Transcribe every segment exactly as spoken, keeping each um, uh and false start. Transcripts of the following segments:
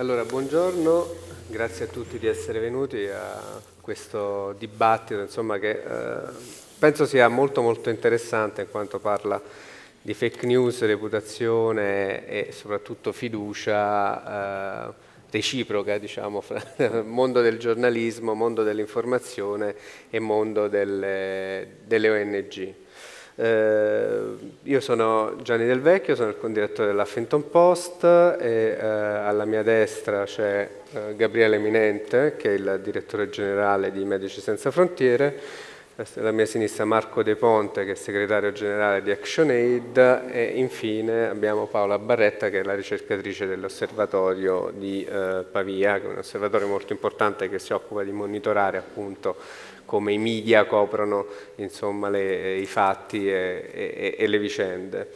Allora, buongiorno, grazie a tutti di essere venuti a questo dibattito, insomma, che eh, penso sia molto molto interessante in quanto parla di fake news, reputazione e soprattutto fiducia eh, reciproca, diciamo, fra mondo del giornalismo, mondo dell'informazione e mondo delle, delle O N G. Eh, io sono Gianni Del Vecchio, sono il condirettore dell'Huffington Post e eh, alla mia destra c'è eh, Gabriele Eminente, che è il direttore generale di Medici Senza Frontiere, alla mia sinistra Marco De Ponte, che è segretario generale di ActionAid, e infine abbiamo Paola Barretta, che è la ricercatrice dell'osservatorio di eh, Pavia, che è un osservatorio molto importante che si occupa di monitorare appunto come i media coprono, insomma, le, i fatti e, e, e le vicende.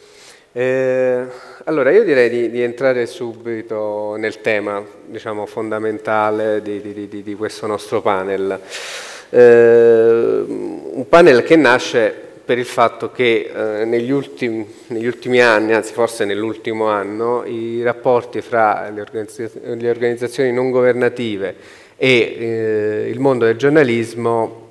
Eh, allora, io direi di, di entrare subito nel tema, diciamo, fondamentale di, di, di, di questo nostro panel. Eh, un panel che nasce per il fatto che eh, negli, ultimi, negli ultimi anni, anzi forse nell'ultimo anno, i rapporti fra le, organizz le organizzazioni non governative e eh, il mondo del giornalismo,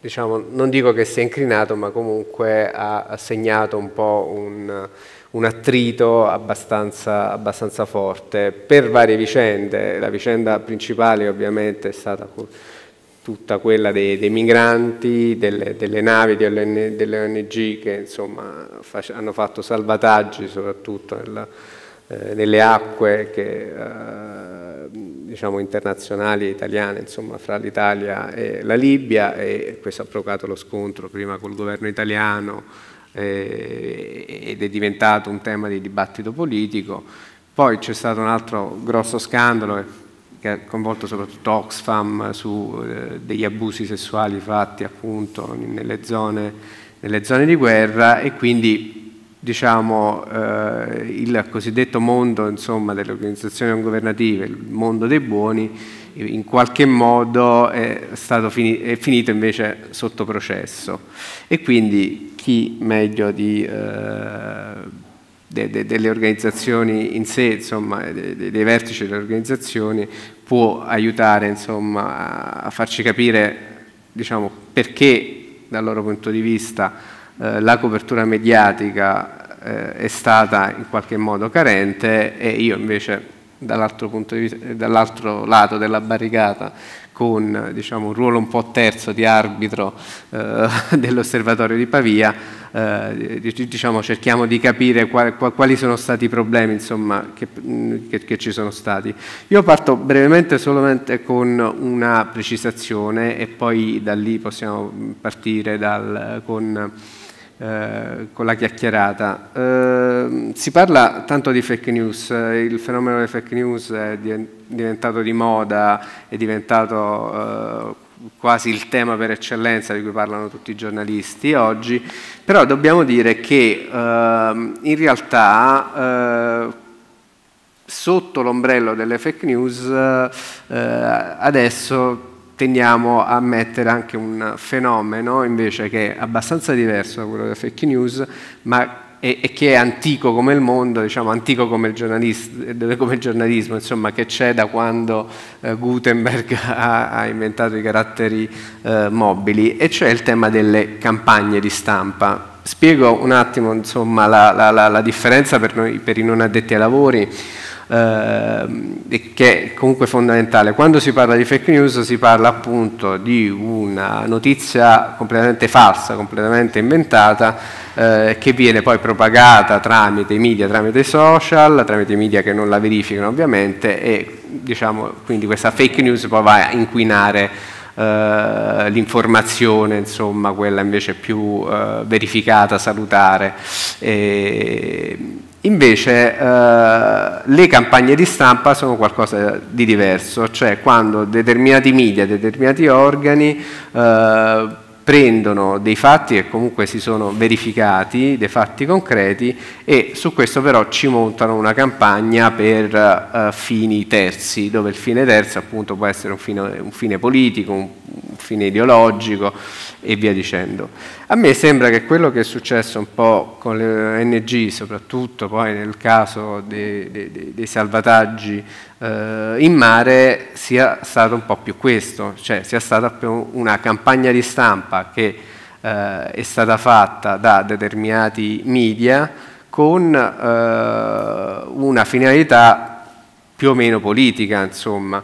diciamo, non dico che si è incrinato, ma comunque ha, ha segnato un po' un, un attrito abbastanza, abbastanza forte per varie vicende. La vicenda principale ovviamente è stata tutta quella dei, dei migranti, delle, delle navi, delle, delle O N G che, insomma, hanno fatto salvataggi soprattutto nella, eh, nelle acque che... Eh, diciamo internazionali e italiane, insomma, fra l'Italia e la Libia, e questo ha provocato lo scontro prima col governo italiano eh, ed è diventato un tema di dibattito politico. Poi c'è stato un altro grosso scandalo che ha coinvolto soprattutto Oxfam su eh, degli abusi sessuali fatti appunto nelle zone, nelle zone di guerra, e quindi, diciamo, eh, il cosiddetto mondo, insomma, delle organizzazioni non governative, il mondo dei buoni, in qualche modo è, stato fini è finito invece sotto processo. E quindi chi meglio di, eh, de de delle organizzazioni in sé, insomma, de de dei vertici delle organizzazioni, può aiutare, insomma, a farci capire, diciamo, perché dal loro punto di vista la copertura mediatica eh, è stata in qualche modo carente, e io invece dall'altro punto di vista, dall'altro lato della barricata, con, diciamo, un ruolo un po' terzo di arbitro eh, dell'osservatorio di Pavia, eh, diciamo, cerchiamo di capire quali, quali sono stati i problemi, insomma, che, che, che ci sono stati. Io parto brevemente solamente con una precisazione e poi da lì possiamo partire dal, con... Eh, con la chiacchierata. Eh, si parla tanto di fake news, il fenomeno delle fake news è diventato di moda, è diventato eh, quasi il tema per eccellenza di cui parlano tutti i giornalisti oggi, però dobbiamo dire che eh, in realtà eh, sotto l'ombrello delle fake news eh, adesso tendiamo a mettere anche un fenomeno invece che è abbastanza diverso da quello delle fake news, ma e, e che è antico come il mondo, diciamo antico come il, come il giornalismo, insomma, che c'è da quando eh, Gutenberg ha, ha inventato i caratteri eh, mobili, e cioè il tema delle campagne di stampa. Spiego un attimo, insomma, la, la, la, la differenza per, noi, per i non addetti ai lavori, Eh, che è comunque fondamentale. Quando si parla di fake news si parla appunto di una notizia completamente falsa, completamente inventata, eh, che viene poi propagata tramite i media, tramite i social, tramite i media che non la verificano ovviamente, e, diciamo, quindi questa fake news poi va a inquinare Uh, l'informazione, insomma, quella invece più uh, verificata, salutare. E invece uh, le campagne di stampa sono qualcosa di diverso, cioè quando determinati media, determinati organi uh, prendono dei fatti che comunque si sono verificati, dei fatti concreti, e su questo però ci montano una campagna per uh, fini terzi, dove il fine terzo appunto può essere un fine, un fine politico, un fine ideologico e via dicendo. A me sembra che quello che è successo un po' con le O N G, soprattutto poi nel caso dei, dei, dei salvataggi eh, in mare, sia stato un po' più questo, cioè sia stata più una campagna di stampa che eh, è stata fatta da determinati media con eh, una finalità più o meno politica, insomma,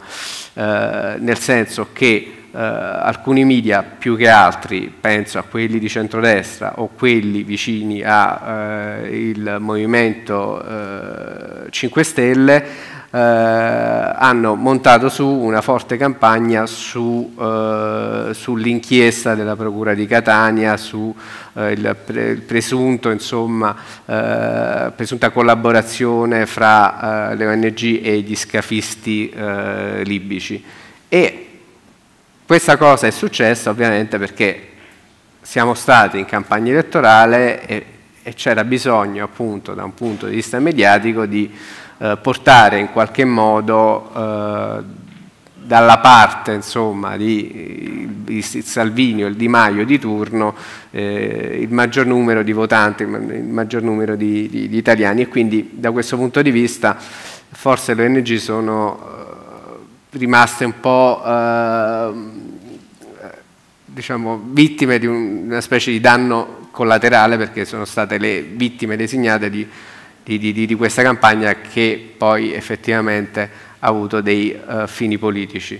eh, nel senso che eh, alcuni media più che altri, penso a quelli di centrodestra o quelli vicini al eh, movimento eh, cinque Stelle, eh, hanno montato su una forte campagna su, eh, sull'inchiesta della Procura di Catania, su eh, il, pre, il presunto, insomma, eh, presunta collaborazione fra eh, le O N G e gli scafisti eh, libici. E questa cosa è successa ovviamente perché siamo stati in campagna elettorale e, e c'era bisogno, appunto, da un punto di vista mediatico, di portare in qualche modo eh, dalla parte, insomma, di, di Salvini o il Di Maio di turno eh, il maggior numero di votanti, il maggior numero di, di, di italiani, e quindi da questo punto di vista forse le O N G sono eh, rimaste un po' eh, diciamo vittime di un, una specie di danno collaterale, perché sono state le vittime designate di Di, di, di questa campagna che poi effettivamente ha avuto dei uh, fini politici.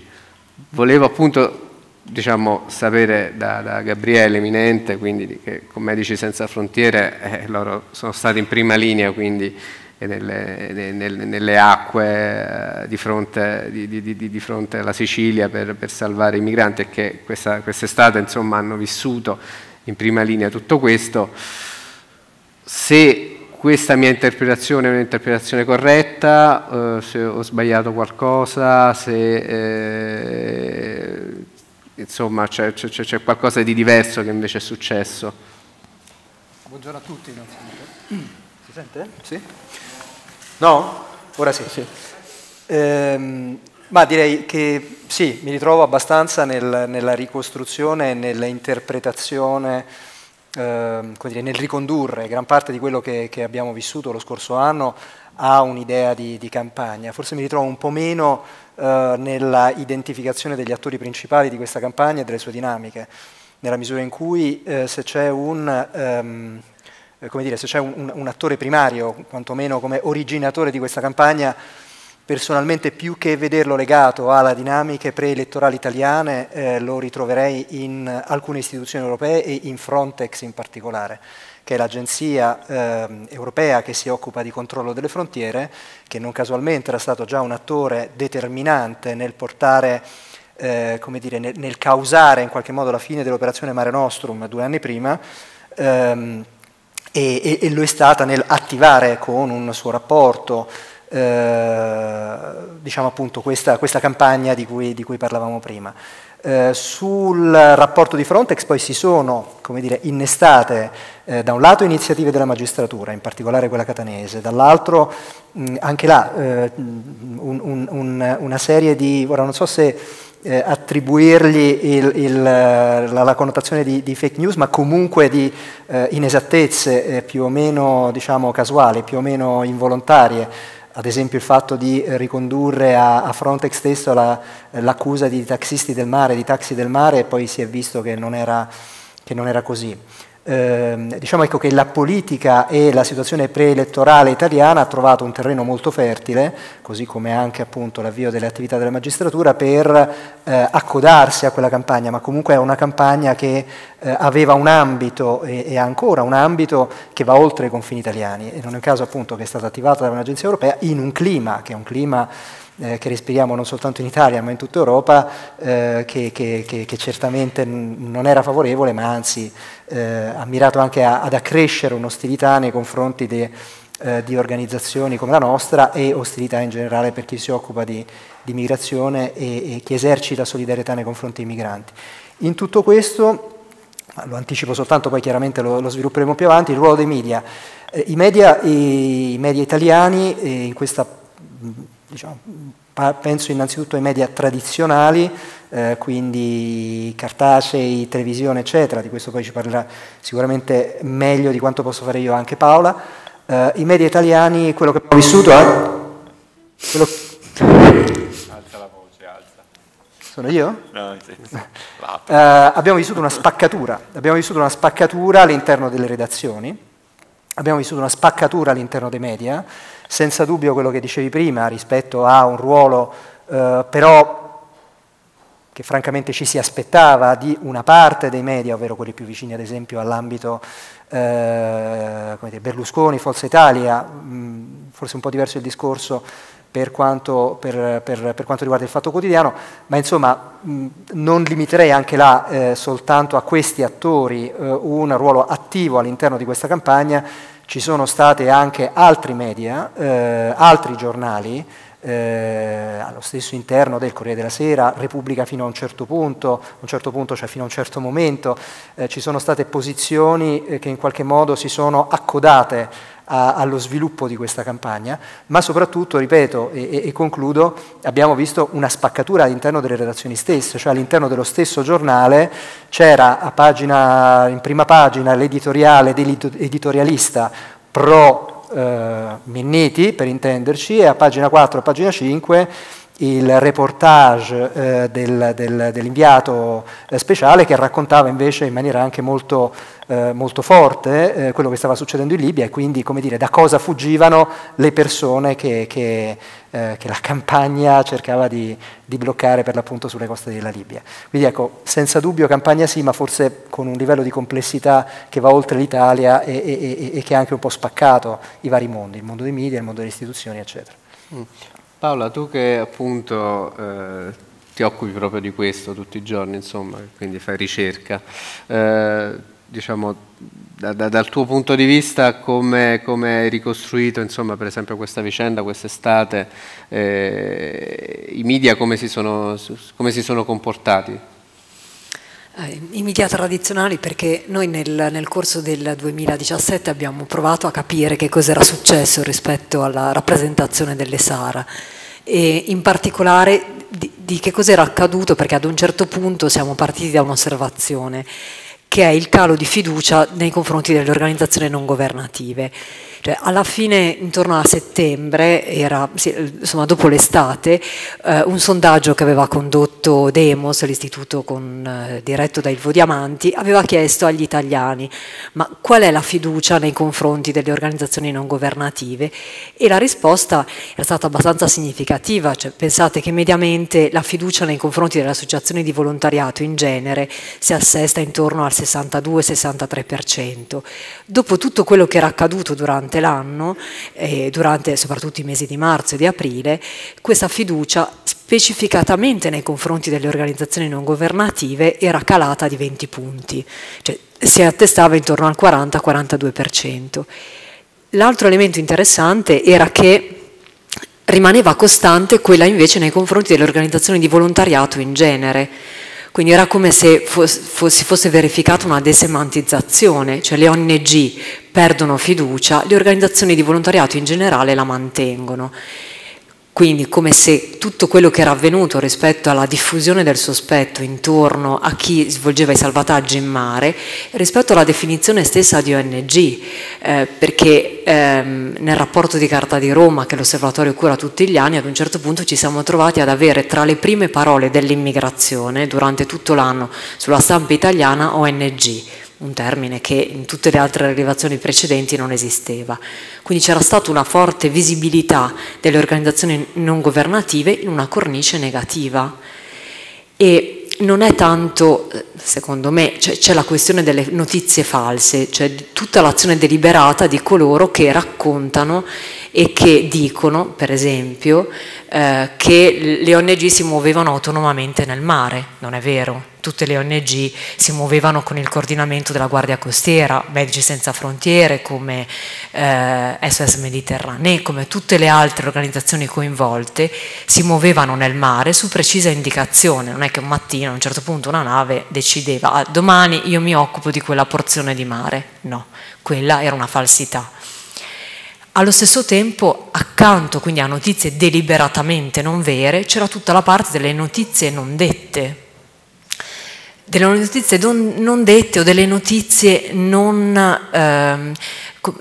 Volevo appunto, diciamo, sapere da, da Gabriele Eminente, quindi, che con Medici Senza Frontiere eh, loro sono stati in prima linea, quindi e nelle, e nelle, nelle acque eh, di, fronte, di, di, di, di fronte alla Sicilia per, per salvare i migranti, e che questa quest'estate, insomma, hanno vissuto in prima linea tutto questo. Se questa mia interpretazione è un'interpretazione corretta, eh, se ho sbagliato qualcosa, se eh, insomma c'è qualcosa di diverso che invece è successo. Buongiorno a tutti innanzitutto. Si sente? Sì? No? Ora sì. Sì. Ehm, ma direi che sì, mi ritrovo abbastanza nel, nella ricostruzione e nell'interpretazione. Eh, come dire, nel ricondurre gran parte di quello che, che abbiamo vissuto lo scorso anno a un'idea di, di campagna. Forse mi ritrovo un po' meno eh, nella identificazione degli attori principali di questa campagna e delle sue dinamiche, nella misura in cui eh, se c'è un, ehm, come dire, se c'è un, un attore primario, quantomeno come originatore di questa campagna, personalmente più che vederlo legato alla dinamiche preelettorali italiane eh, lo ritroverei in alcune istituzioni europee e in Frontex in particolare, che è l'agenzia eh, europea che si occupa di controllo delle frontiere, che non casualmente era stato già un attore determinante nel portare, eh, come dire, nel, nel causare in qualche modo la fine dell'operazione Mare Nostrum due anni prima, ehm, e, e, e lo è stata nel attivare con un suo rapporto Eh, diciamo appunto questa, questa campagna di cui, di cui parlavamo prima. Eh, sul rapporto di Frontex poi si sono, come dire, innestate eh, da un lato iniziative della magistratura, in particolare quella catanese, dall'altro mh, anche là eh, un, un, un, una serie di, ora non so se eh, attribuirgli il, il, la, la connotazione di, di fake news, ma comunque di eh, inesattezze eh, più o meno, diciamo, casuali, più o meno involontarie. Ad esempio il fatto di ricondurre a, a Frontex stesso l'accusa la, di taxisti del mare, di taxi del mare, e poi si è visto che non era, che non era così. Ehm, diciamo ecco che la politica e la situazione preelettorale italiana ha trovato un terreno molto fertile, così come anche appunto l'avvio delle attività della magistratura, per eh, accodarsi a quella campagna, ma comunque è una campagna che eh, aveva un ambito e, e ancora un ambito che va oltre i confini italiani, e non è un caso appunto che è stata attivata da un'agenzia europea in un clima che è un clima eh, che respiriamo non soltanto in Italia ma in tutta Europa, eh, che, che, che, che certamente non era favorevole, ma anzi eh, ha mirato anche a, ad accrescere un'ostilità nei confronti de, eh, di organizzazioni come la nostra, e ostilità in generale per chi si occupa di, di migrazione e, e chi esercita solidarietà nei confronti dei migranti. In tutto questo, lo anticipo soltanto, poi chiaramente lo, lo svilupperemo più avanti, il ruolo dei media. Eh, i, media i, i media italiani, eh, in questa, diciamo, penso innanzitutto ai media tradizionali, eh, quindi cartacei, televisione eccetera, di questo poi ci parlerà sicuramente meglio di quanto posso fare io anche Paola. Eh, I media italiani, quello che abbiamo vissuto è... Quello... Alza la voce, alza. Sono io? No, sì, sì. eh, abbiamo vissuto una spaccatura, abbiamo vissuto una spaccatura all'interno delle redazioni. Abbiamo vissuto una spaccatura all'interno dei media, senza dubbio quello che dicevi prima rispetto a un ruolo eh, però che francamente ci si aspettava di una parte dei media, ovvero quelli più vicini ad esempio all'ambito eh, Berlusconi, Forza Italia, mh, forse un po' diverso il discorso per quanto, per, per, per quanto riguarda il Fatto Quotidiano, ma insomma mh, non limiterei anche là eh, soltanto a questi attori eh, un ruolo attivo all'interno di questa campagna. Ci sono state anche altri media, eh, altri giornali, eh, allo stesso interno del Corriere della Sera, Repubblica fino a un certo punto, un certo punto cioè fino a un certo momento, eh, ci sono state posizioni eh, che in qualche modo si sono accodate allo sviluppo di questa campagna, ma soprattutto, ripeto e, e concludo, abbiamo visto una spaccatura all'interno delle redazioni stesse, cioè all'interno dello stesso giornale c'era a pagina, in prima pagina l'editoriale dell'editorialista pro eh, Minniti, per intenderci, e a pagina quattro e a pagina cinque il reportage eh, del, del, dell'inviato eh, speciale che raccontava invece in maniera anche molto, eh, molto forte eh, quello che stava succedendo in Libia e quindi, come dire, da cosa fuggivano le persone che, che, eh, che la campagna cercava di, di bloccare per l'appunto sulle coste della Libia. Quindi ecco, senza dubbio campagna sì, ma forse con un livello di complessità che va oltre l'Italia e, e, e, e che ha anche un po' spaccato i vari mondi, il mondo dei media, il mondo delle istituzioni, eccetera. Mm. Paola, tu che appunto eh, ti occupi proprio di questo tutti i giorni, insomma, quindi fai ricerca, eh, diciamo, da, da, dal tuo punto di vista come, come hai ricostruito, insomma, per esempio questa vicenda, quest'estate, eh, i media come si sono, come si sono comportati? I media tradizionali, perché noi nel, nel corso del duemiladiciassette abbiamo provato a capire che cosa era successo rispetto alla rappresentazione delle Sara e in particolare di, di che cosa era accaduto, perché ad un certo punto siamo partiti da un'osservazione che è il calo di fiducia nei confronti delle organizzazioni non governative. Cioè, alla fine, intorno a settembre, era, insomma, dopo l'estate, eh, un sondaggio che aveva condotto Demos, l'istituto con, eh, diretto da Ivo Diamanti, aveva chiesto agli italiani ma qual è la fiducia nei confronti delle organizzazioni non governative, e la risposta era stata abbastanza significativa. Cioè, pensate che mediamente la fiducia nei confronti delle associazioni di volontariato in genere si assesta intorno al sessantadue sessantatré per cento. Dopo tutto quello che era accaduto durante l'anno, eh, durante soprattutto i mesi di marzo e di aprile, questa fiducia specificatamente nei confronti delle organizzazioni non governative era calata di venti punti, cioè si attestava intorno al quaranta quarantadue per cento. L'altro elemento interessante era che rimaneva costante quella invece nei confronti delle organizzazioni di volontariato in genere. Quindi era come se si fosse verificata una desemantizzazione, cioè le O N G perdono fiducia, le organizzazioni di volontariato in generale la mantengono. Quindi come se tutto quello che era avvenuto rispetto alla diffusione del sospetto intorno a chi svolgeva i salvataggi in mare, rispetto alla definizione stessa di O N G, eh, perché ehm, nel rapporto di Carta di Roma che l'Osservatorio cura tutti gli anni, ad un certo punto ci siamo trovati ad avere tra le prime parole dell'immigrazione durante tutto l'anno sulla stampa italiana O N G, un termine che in tutte le altre rilevazioni precedenti non esisteva. Quindi c'era stata una forte visibilità delle organizzazioni non governative in una cornice negativa. E non è tanto, secondo me, c'è cioè, la questione delle notizie false, cioè tutta l'azione deliberata di coloro che raccontano e che dicono, per esempio, eh, che le O N G si muovevano autonomamente nel mare. Non è vero, tutte le O N G si muovevano con il coordinamento della Guardia Costiera, Medici Senza Frontiere, come eh, S O S Mediterranee, come tutte le altre organizzazioni coinvolte, si muovevano nel mare su precisa indicazione. Non è che un mattino a un certo punto una nave decideva ah, domani io mi occupo di quella porzione di mare. No, quella era una falsità. Allo stesso tempo, accanto quindi a notizie deliberatamente non vere, c'era tutta la parte delle notizie non dette, delle notizie don, non dette o delle notizie non, eh,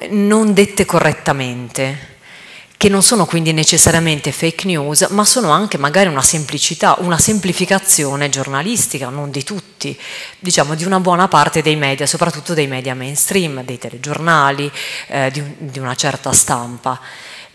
non dette correttamente, che non sono quindi necessariamente fake news, ma sono anche magari una semplicità, una semplificazione giornalistica, non di tutti, diciamo di una buona parte dei media, soprattutto dei media mainstream, dei telegiornali, eh, di, un, di una certa stampa.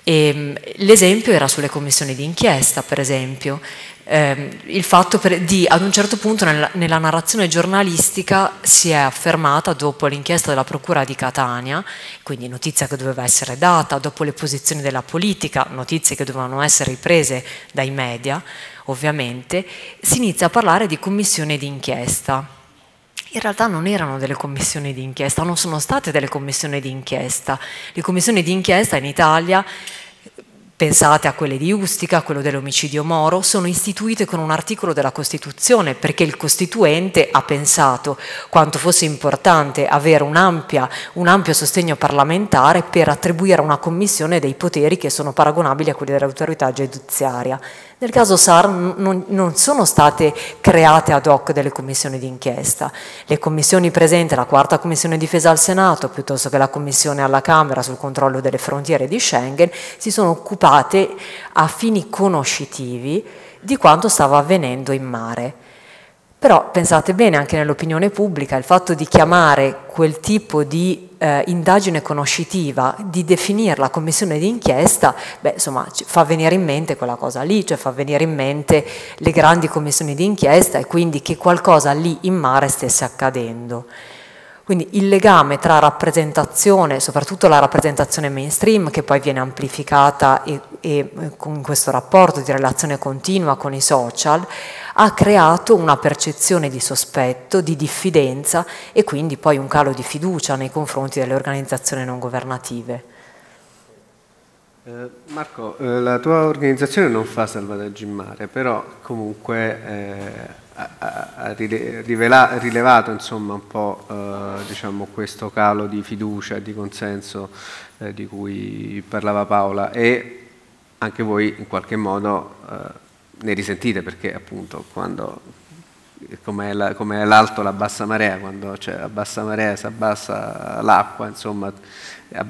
L'esempio era sulle commissioni di inchiesta, per esempio, eh, il fatto per, di ad un certo punto nella, nella narrazione giornalistica si è affermata, dopo l'inchiesta della Procura di Catania, quindi notizia che doveva essere data, dopo le posizioni della politica, notizie che dovevano essere riprese dai media, ovviamente, si inizia a parlare di commissioni di inchiesta. In realtà non erano delle commissioni di inchiesta, non sono state delle commissioni di inchiesta. Le commissioni di inchiesta in Italia, pensate a quelle di Ustica, a quello dell'omicidio Moro, sono istituite con un articolo della Costituzione, perché il Costituente ha pensato quanto fosse importante avere un'ampia, un ampio sostegno parlamentare per attribuire a una commissione dei poteri che sono paragonabili a quelli dell'autorità giudiziaria. Nel caso S A R non, non sono state create ad hoc delle commissioni d'inchiesta. Le commissioni presenti, la quarta commissione difesa al Senato, piuttosto che la commissione alla Camera sul controllo delle frontiere di Schengen, si sono occupate a fini conoscitivi di quanto stava avvenendo in mare. Però pensate bene, anche nell'opinione pubblica, il fatto di chiamare quel tipo di eh, indagine conoscitiva, di definirla commissione d'inchiesta, beh, insomma, fa venire in mente quella cosa lì, cioè fa venire in mente le grandi commissioni d'inchiesta e quindi che qualcosa lì in mare stesse accadendo. Quindi il legame tra rappresentazione, soprattutto la rappresentazione mainstream, che poi viene amplificata e, e con questo rapporto di relazione continua con i social, ha creato una percezione di sospetto, di diffidenza e quindi poi un calo di fiducia nei confronti delle organizzazioni non governative. Eh, Marco, eh, la tua organizzazione non fa salvataggio in mare, però comunque... Eh... ha rilevato insomma, un po' eh, diciamo, questo calo di fiducia e di consenso eh, di cui parlava Paola, e anche voi in qualche modo eh, ne risentite, perché appunto quando, come è l'alto la bassa marea, quando c'è la bassa marea si abbassa l'acqua, insomma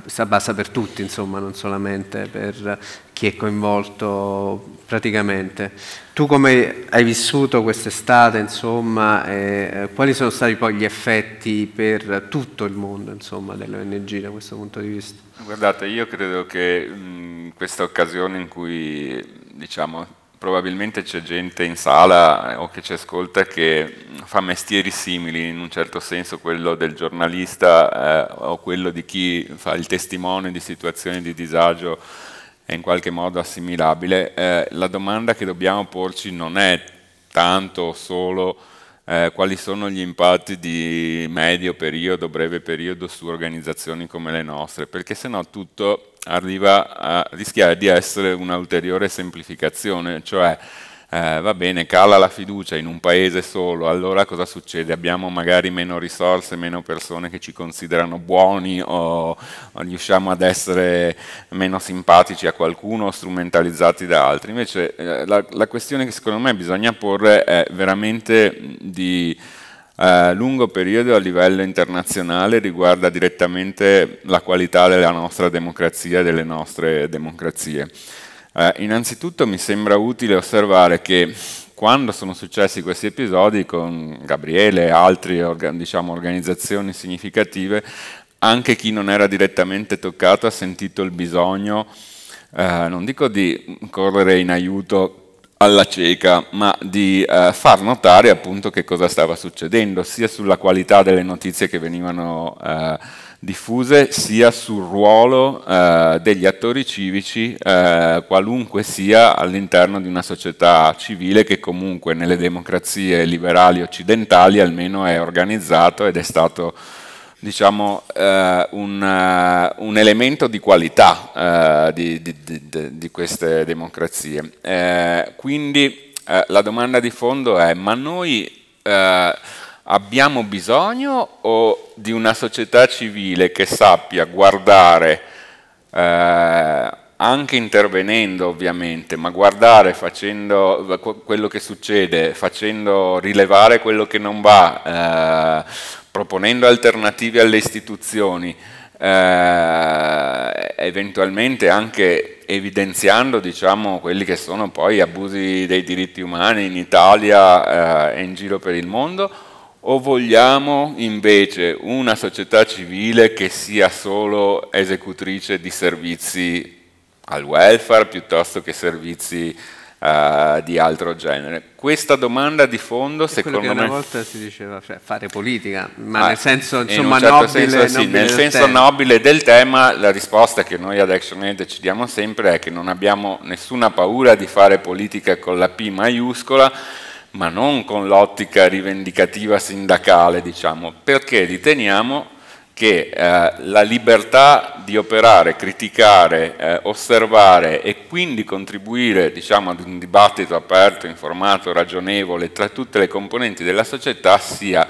si abbassa per tutti, insomma, non solamente per chi è coinvolto praticamente. Tu come hai vissuto quest'estate, insomma, e quali sono stati poi gli effetti per tutto il mondo, insomma, delle O N G da questo punto di vista? Guardate, io credo che mh, questa occasione in cui, diciamo, probabilmente c'è gente in sala o che ci ascolta che fa mestieri simili, in un certo senso quello del giornalista eh, o quello di chi fa il testimone di situazioni di disagio è in qualche modo assimilabile. Eh, la domanda che dobbiamo porci non è tanto solo eh, quali sono gli impatti di medio periodo, breve periodo su organizzazioni come le nostre, perché sennò tutto arriva a rischiare di essere un'ulteriore semplificazione, cioè eh, va bene, cala la fiducia in un paese solo, allora cosa succede? Abbiamo magari meno risorse, meno persone che ci considerano buoni o, o riusciamo ad essere meno simpatici a qualcuno o strumentalizzati da altri. Invece eh, la, la questione che secondo me bisogna porre è veramente di... a uh, lungo periodo a livello internazionale, riguarda direttamente la qualità della nostra democrazia e delle nostre democrazie. Uh, innanzitutto mi sembra utile osservare che quando sono successi questi episodi con Gabriele e altre orga, diciamo, organizzazioni significative, anche chi non era direttamente toccato ha sentito il bisogno, uh, non dico di correre in aiuto alla cieca, ma di eh, far notare appunto che cosa stava succedendo, sia sulla qualità delle notizie che venivano eh, diffuse, sia sul ruolo eh, degli attori civici, eh, qualunque sia, all'interno di una società civile che comunque nelle democrazie liberali occidentali almeno è organizzato ed è stato, diciamo, eh, un, uh, un elemento di qualità uh, di, di, di, di queste democrazie. Eh, quindi eh, la domanda di fondo è: ma noi eh, abbiamo bisogno o di una società civile che sappia guardare eh, anche intervenendo ovviamente, ma guardare facendo quello che succede, facendo rilevare quello che non va, eh, proponendo alternative alle istituzioni, eh, eventualmente anche evidenziando, diciamo, quelli che sono poi abusi dei diritti umani in Italia eh, e in giro per il mondo, o vogliamo invece una società civile che sia solo esecutrice di servizi al welfare piuttosto che servizi Uh, di altro genere? Questa domanda di fondo, secondo me, una volta si diceva, cioè, fare politica, ma ah, nel senso, insomma, in certo nobile, senso, sì, nobile nel senso tema. nobile del tema, la risposta che noi ad ActionAid ci diamo sempre è che non abbiamo nessuna paura di fare politica con la P maiuscola, ma non con l'ottica rivendicativa sindacale, diciamo, perché riteniamo che eh, la libertà di operare, criticare, eh, osservare e quindi contribuire, diciamo, ad un dibattito aperto, informato, ragionevole tra tutte le componenti della società sia,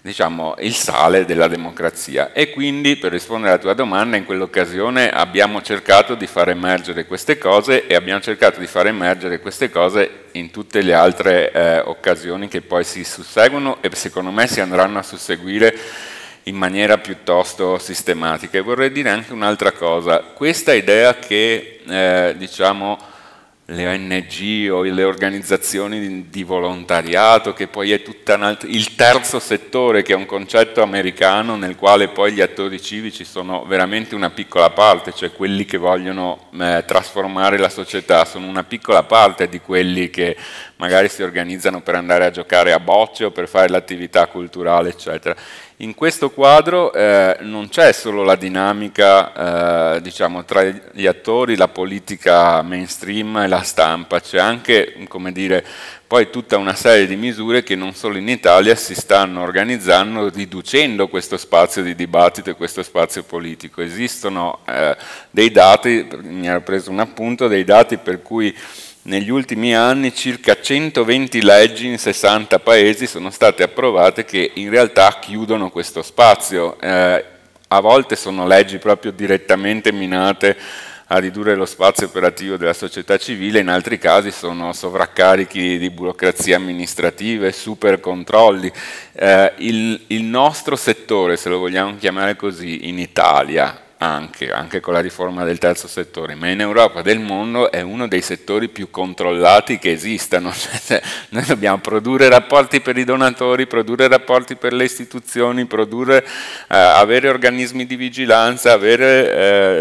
diciamo, il sale della democrazia. E quindi, per rispondere alla tua domanda, in quell'occasione abbiamo cercato di far emergere queste cose e abbiamo cercato di far emergere queste cose in tutte le altre eh, occasioni che poi si susseguono e secondo me si andranno a susseguire in maniera piuttosto sistematica. E vorrei dire anche un'altra cosa: questa idea che eh, diciamo le O N G o le organizzazioni di volontariato, che poi è tutta un'altra, il terzo settore, che è un concetto americano nel quale poi gli attori civici sono veramente una piccola parte, cioè quelli che vogliono eh, trasformare la società sono una piccola parte di quelli che magari si organizzano per andare a giocare a bocce o per fare l'attività culturale, eccetera. In questo quadro eh, non c'è solo la dinamica eh, diciamo, tra gli attori, la politica mainstream e la stampa, c'è anche, come dire, poi tutta una serie di misure che non solo in Italia si stanno organizzando riducendo questo spazio di dibattito e questo spazio politico. Esistono eh, dei dati, mi ero preso un appunto, dei dati per cui negli ultimi anni circa centoventi leggi in sessanta paesi sono state approvate che in realtà chiudono questo spazio. Eh, a volte sono leggi proprio direttamente minate a ridurre lo spazio operativo della società civile, in altri casi sono sovraccarichi di burocrazie amministrative, super controlli. Eh, il, il nostro settore, se lo vogliamo chiamare così, in Italia, Anche, anche con la riforma del terzo settore, ma in Europa del mondo è uno dei settori più controllati che esistano. Cioè, noi dobbiamo produrre rapporti per i donatori, produrre rapporti per le istituzioni, produrre, eh, avere organismi di vigilanza, avere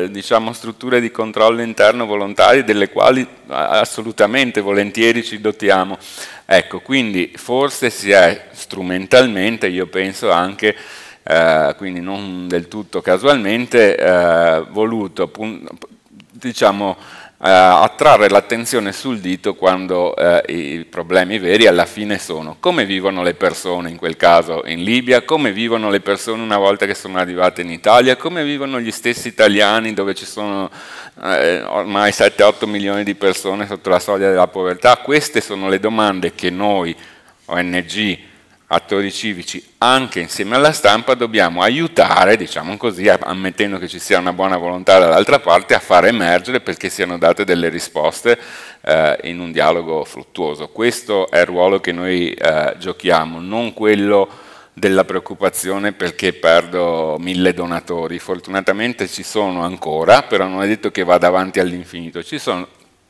eh, diciamo, strutture di controllo interno volontari, delle quali assolutamente volentieri ci dotiamo. Ecco, quindi forse si è strumentalmente, io penso anche, Eh, quindi non del tutto casualmente, eh, voluto diciamo, eh, attrarre l'attenzione sul dito quando eh, i problemi veri alla fine sono come vivono le persone, in quel caso in Libia, come vivono le persone una volta che sono arrivate in Italia, come vivono gli stessi italiani, dove ci sono eh, ormai sette otto milioni di persone sotto la soglia della povertà. Queste sono le domande che noi, O N G, attori civici, anche insieme alla stampa, dobbiamo aiutare, diciamo così, ammettendo che ci sia una buona volontà dall'altra parte, a far emergere, perché siano date delle risposte eh, in un dialogo fruttuoso. Questo è il ruolo che noi eh, giochiamo, non quello della preoccupazione perché perdo mille donatori. Fortunatamente ci sono ancora, però non è detto che vada avanti all'infinito. Ci sono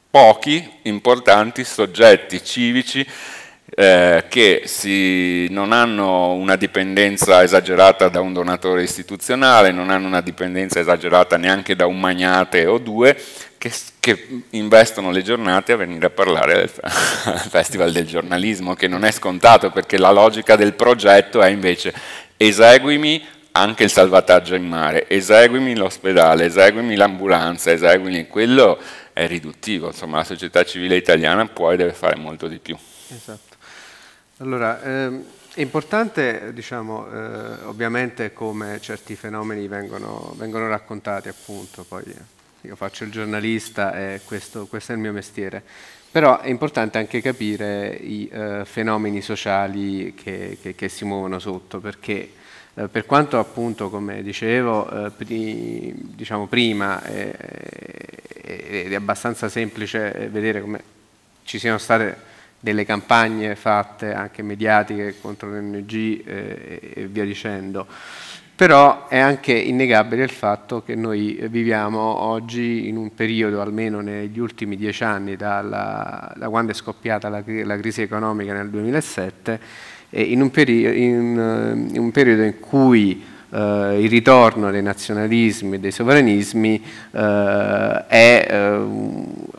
pochi importanti soggetti civici Eh, che si, non hanno una dipendenza esagerata da un donatore istituzionale, non hanno una dipendenza esagerata neanche da un magnate o due, che, che investono le giornate a venire a parlare del Festival del giornalismo, che non è scontato, perché la logica del progetto è invece: eseguimi anche il salvataggio in mare, eseguimi l'ospedale, eseguimi l'ambulanza, eseguimi quello. È riduttivo, insomma, la società civile italiana può e deve fare molto di più. Esatto. Allora, ehm, è importante, diciamo, eh, ovviamente, come certi fenomeni vengono, vengono raccontati, appunto. Poi io faccio il giornalista e questo, questo è il mio mestiere, però è importante anche capire i eh, fenomeni sociali che, che, che si muovono sotto, perché eh, per quanto appunto, come dicevo, eh, pri, diciamo prima, eh, eh, ed è abbastanza semplice vedere come ci siano state delle campagne fatte anche mediatiche contro le O N G eh, e via dicendo. Però è anche innegabile il fatto che noi viviamo oggi in un periodo, almeno negli ultimi dieci anni, dalla, da quando è scoppiata la, la crisi economica nel duemilasette, eh, in, un in, in un periodo in cui eh, il ritorno dei nazionalismi e dei sovranismi eh, è eh,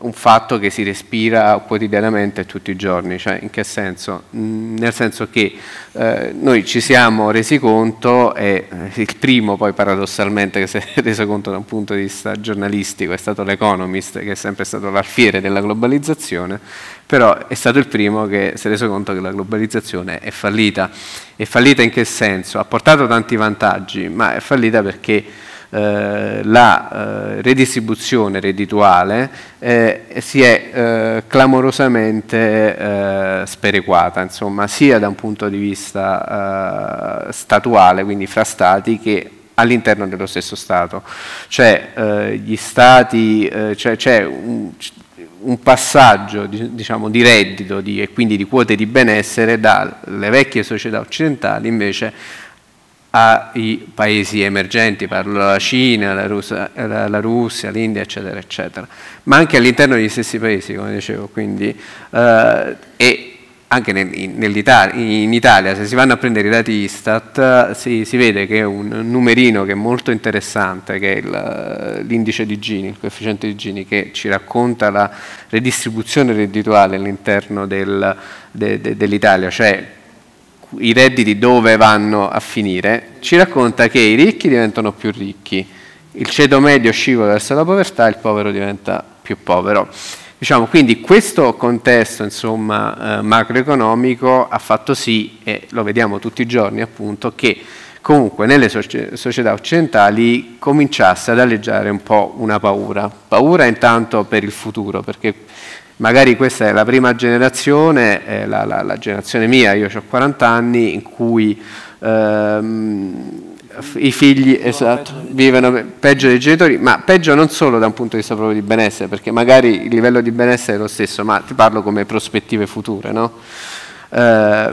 un fatto che si respira quotidianamente tutti i giorni. Cioè, in che senso? Mm, nel senso che Eh, noi ci siamo resi conto, e eh, il primo poi paradossalmente che si è reso conto da un punto di vista giornalistico è stato l'Economist, che è sempre stato l'alfiere della globalizzazione, però è stato il primo che si è reso conto che la globalizzazione è fallita. È fallita in che senso? Ha portato tanti vantaggi, ma è fallita perché Eh, la eh, redistribuzione reddituale eh, si è eh, clamorosamente eh, sperequata, insomma, sia da un punto di vista eh, statuale, quindi fra stati, che all'interno dello stesso Stato. Cioè eh, gli stati, eh, cioè, c'è un, un passaggio di, diciamo, di reddito di, e quindi di quote di benessere dalle vecchie società occidentali invece ai paesi emergenti, parlo della Cina, la Russia, la Russia, l'India, eccetera, eccetera, ma anche all'interno degli stessi paesi, come dicevo, quindi, eh, e anche nel, nell'Italia, in Italia, se si vanno a prendere i dati Istat, si, si vede che un numerino che è molto interessante, che è l'indice di Gini, il coefficiente di Gini, che ci racconta la redistribuzione reddituale all'interno del, de, de, dell'Italia, cioè i redditi dove vanno a finire, ci racconta che i ricchi diventano più ricchi, il ceto medio scivola verso la povertà e il povero diventa più povero. Diciamo, quindi questo contesto, insomma, eh, macroeconomico ha fatto sì, e lo vediamo tutti i giorni appunto, che comunque nelle società occidentali cominciasse ad aleggiare un po' una paura. Paura intanto per il futuro, perché magari questa è la prima generazione, eh, la, la, la generazione mia, io ho quaranta anni, in cui ehm, i figli esatto, vivono peggio dei genitori, ma peggio non solo da un punto di vista proprio di benessere, perché magari il livello di benessere è lo stesso, ma ti parlo come prospettive future, no? Eh,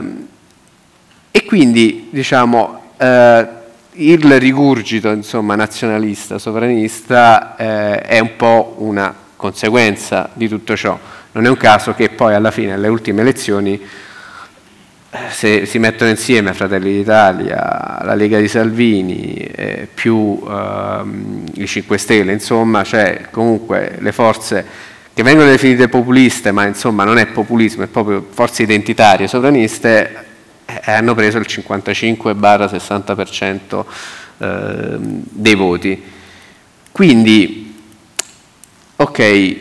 e quindi, diciamo, eh, il rigurgito, insomma, nazionalista, sovranista, eh, è un po' una conseguenza di tutto ciò. Non è un caso che poi alla fine, alle ultime elezioni, se si mettono insieme Fratelli d'Italia, la Lega di Salvini, eh, più ehm, i cinque Stelle, insomma, cioè comunque le forze che vengono definite populiste, ma insomma non è populismo, è proprio forze identitarie, sovraniste, eh, hanno preso il cinquantacinque sessanta per cento eh, dei voti. Quindi, ok,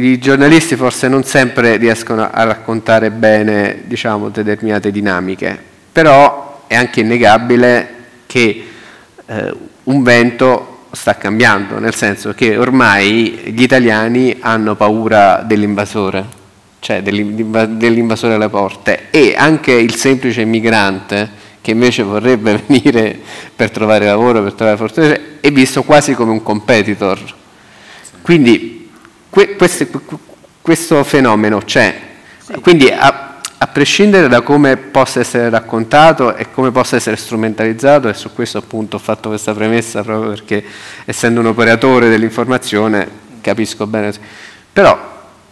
i giornalisti forse non sempre riescono a raccontare bene, diciamo, determinate dinamiche, però è anche innegabile che eh, un vento sta cambiando, nel senso che ormai gli italiani hanno paura dell'invasore, cioè dell'invasore alle porte, e anche il semplice migrante che invece vorrebbe venire per trovare lavoro, per trovare fortuna, è visto quasi come un competitor. Quindi que, questo, questo fenomeno c'è, sì. Quindi a, a prescindere da come possa essere raccontato e come possa essere strumentalizzato, e su questo appunto ho fatto questa premessa proprio perché, essendo un operatore dell'informazione, capisco bene, però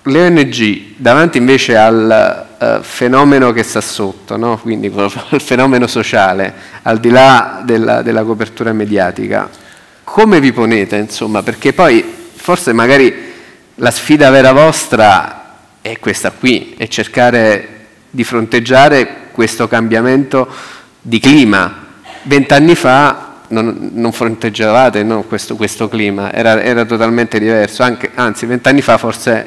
le O N G davanti invece al uh, fenomeno che sta sotto, no? Quindi al fenomeno sociale, al di là della, della copertura mediatica, come vi ponete, insomma? Perché poi forse magari la sfida vera vostra è questa qui, è cercare di fronteggiare questo cambiamento di clima. Vent'anni fa non, non fronteggiavate, no, questo, questo clima, era, era totalmente diverso, anche, anzi vent'anni fa forse,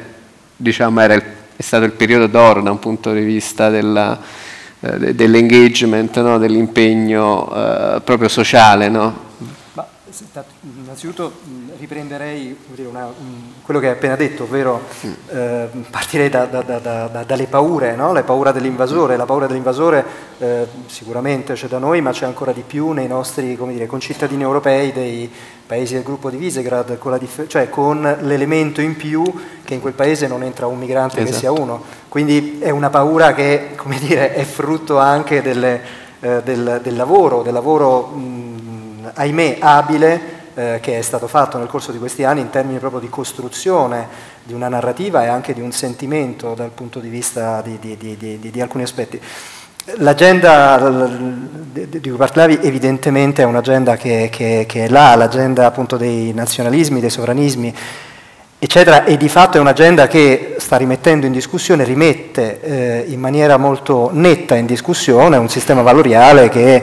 diciamo, era il, è stato il periodo d'oro da un punto di vista della, eh, dell'engagement, no, dell'impegno eh, proprio sociale, no? Innanzitutto riprenderei una, quello che hai appena detto, ovvero eh, partirei da, da, da, da, dalle paure, no? La paura dell'invasore. La paura dell'invasore eh, sicuramente c'è da noi, ma c'è ancora di più nei nostri, come dire, concittadini europei dei paesi del gruppo di Visegrad, con, cioè con l'elemento in più che in quel paese non entra un migrante, esatto, che sia uno. Quindi è una paura che, come dire, è frutto anche delle, eh, del, del lavoro, del lavoro mh, ahimè abile eh, che è stato fatto nel corso di questi anni in termini proprio di costruzione di una narrativa e anche di un sentimento dal punto di vista di, di, di, di, di alcuni aspetti. L'agenda di cui parlavi evidentemente è un'agenda che, che, che è là, l'agenda appunto dei nazionalismi, dei sovranismi eccetera, e di fatto è un'agenda che sta rimettendo in discussione, rimette eh, in maniera molto netta in discussione un sistema valoriale che,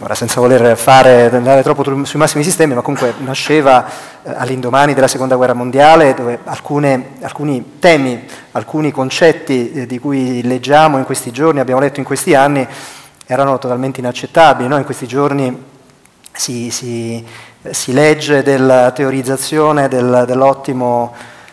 ora senza voler fare, andare troppo sui massimi sistemi, ma comunque nasceva eh, all'indomani della seconda guerra mondiale, dove alcune, alcuni temi, alcuni concetti eh, di cui leggiamo in questi giorni, abbiamo letto in questi anni, erano totalmente inaccettabili, no? In questi giorni si, si, si legge della teorizzazione del, dell'ottimo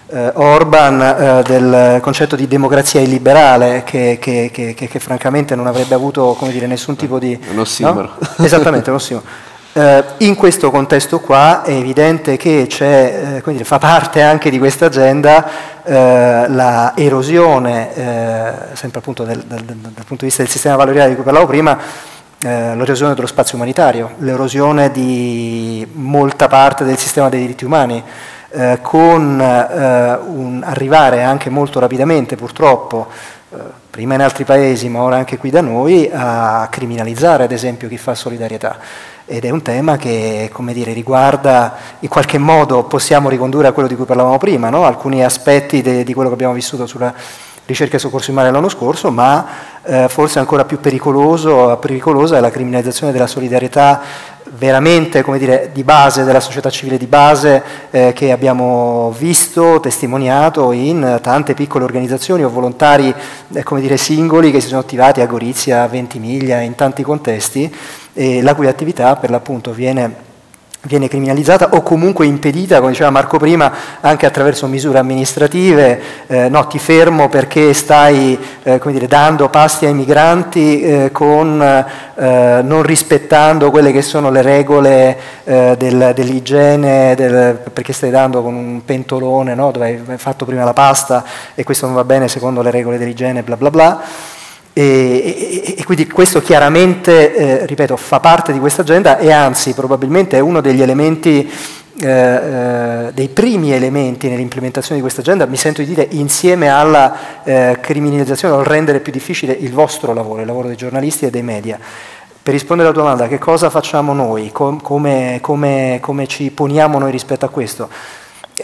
eh, Orban, eh, del concetto di democrazia illiberale che, che, che, che, che francamente non avrebbe avuto, come dire, nessun tipo di... Uno simbolo. No? Esattamente, uno simbolo. Eh, in questo contesto qua è evidente che c'è, eh, quindi fa parte anche di questa agenda eh, la erosione, eh, sempre appunto del, del, del, dal punto di vista del sistema valoriale di cui parlavo prima, Eh, l'erosione dello spazio umanitario, l'erosione di molta parte del sistema dei diritti umani, eh, con eh, un arrivare anche molto rapidamente, purtroppo, eh, prima in altri paesi ma ora anche qui da noi, a criminalizzare ad esempio chi fa solidarietà. Ed è un tema che, come dire, riguarda, in qualche modo possiamo ricondurre a quello di cui parlavamo prima, no? Alcuni aspetti de, di quello che abbiamo vissuto sulla ricerca e soccorso in mare l'anno scorso, ma eh, forse ancora più pericoloso, pericolosa è la criminalizzazione della solidarietà veramente, come dire, di base, della società civile di base, eh, che abbiamo visto, testimoniato in tante piccole organizzazioni o volontari, eh, come dire, singoli che si sono attivati a Gorizia, a Ventimiglia, in tanti contesti, e la cui attività per l'appunto viene... viene criminalizzata o comunque impedita, come diceva Marco prima, anche attraverso misure amministrative, eh, no, ti fermo perché stai eh, come dire, dando pasti ai migranti eh, con, eh, non rispettando quelle che sono le regole eh, del, dell'igiene, del, perché stai dando con un pentolone, no, dove hai fatto prima la pasta e questo non va bene secondo le regole dell'igiene, bla bla bla. E, e, e quindi questo chiaramente, eh, ripeto, fa parte di questa agenda e anzi probabilmente è uno degli elementi, eh, eh, dei primi elementi nell'implementazione di questa agenda, mi sento di dire, insieme alla eh, criminalizzazione, al rendere più difficile il vostro lavoro, il lavoro dei giornalisti e dei media. Per rispondere alla tua domanda, che cosa facciamo noi, com, come, come, come ci poniamo noi rispetto a questo?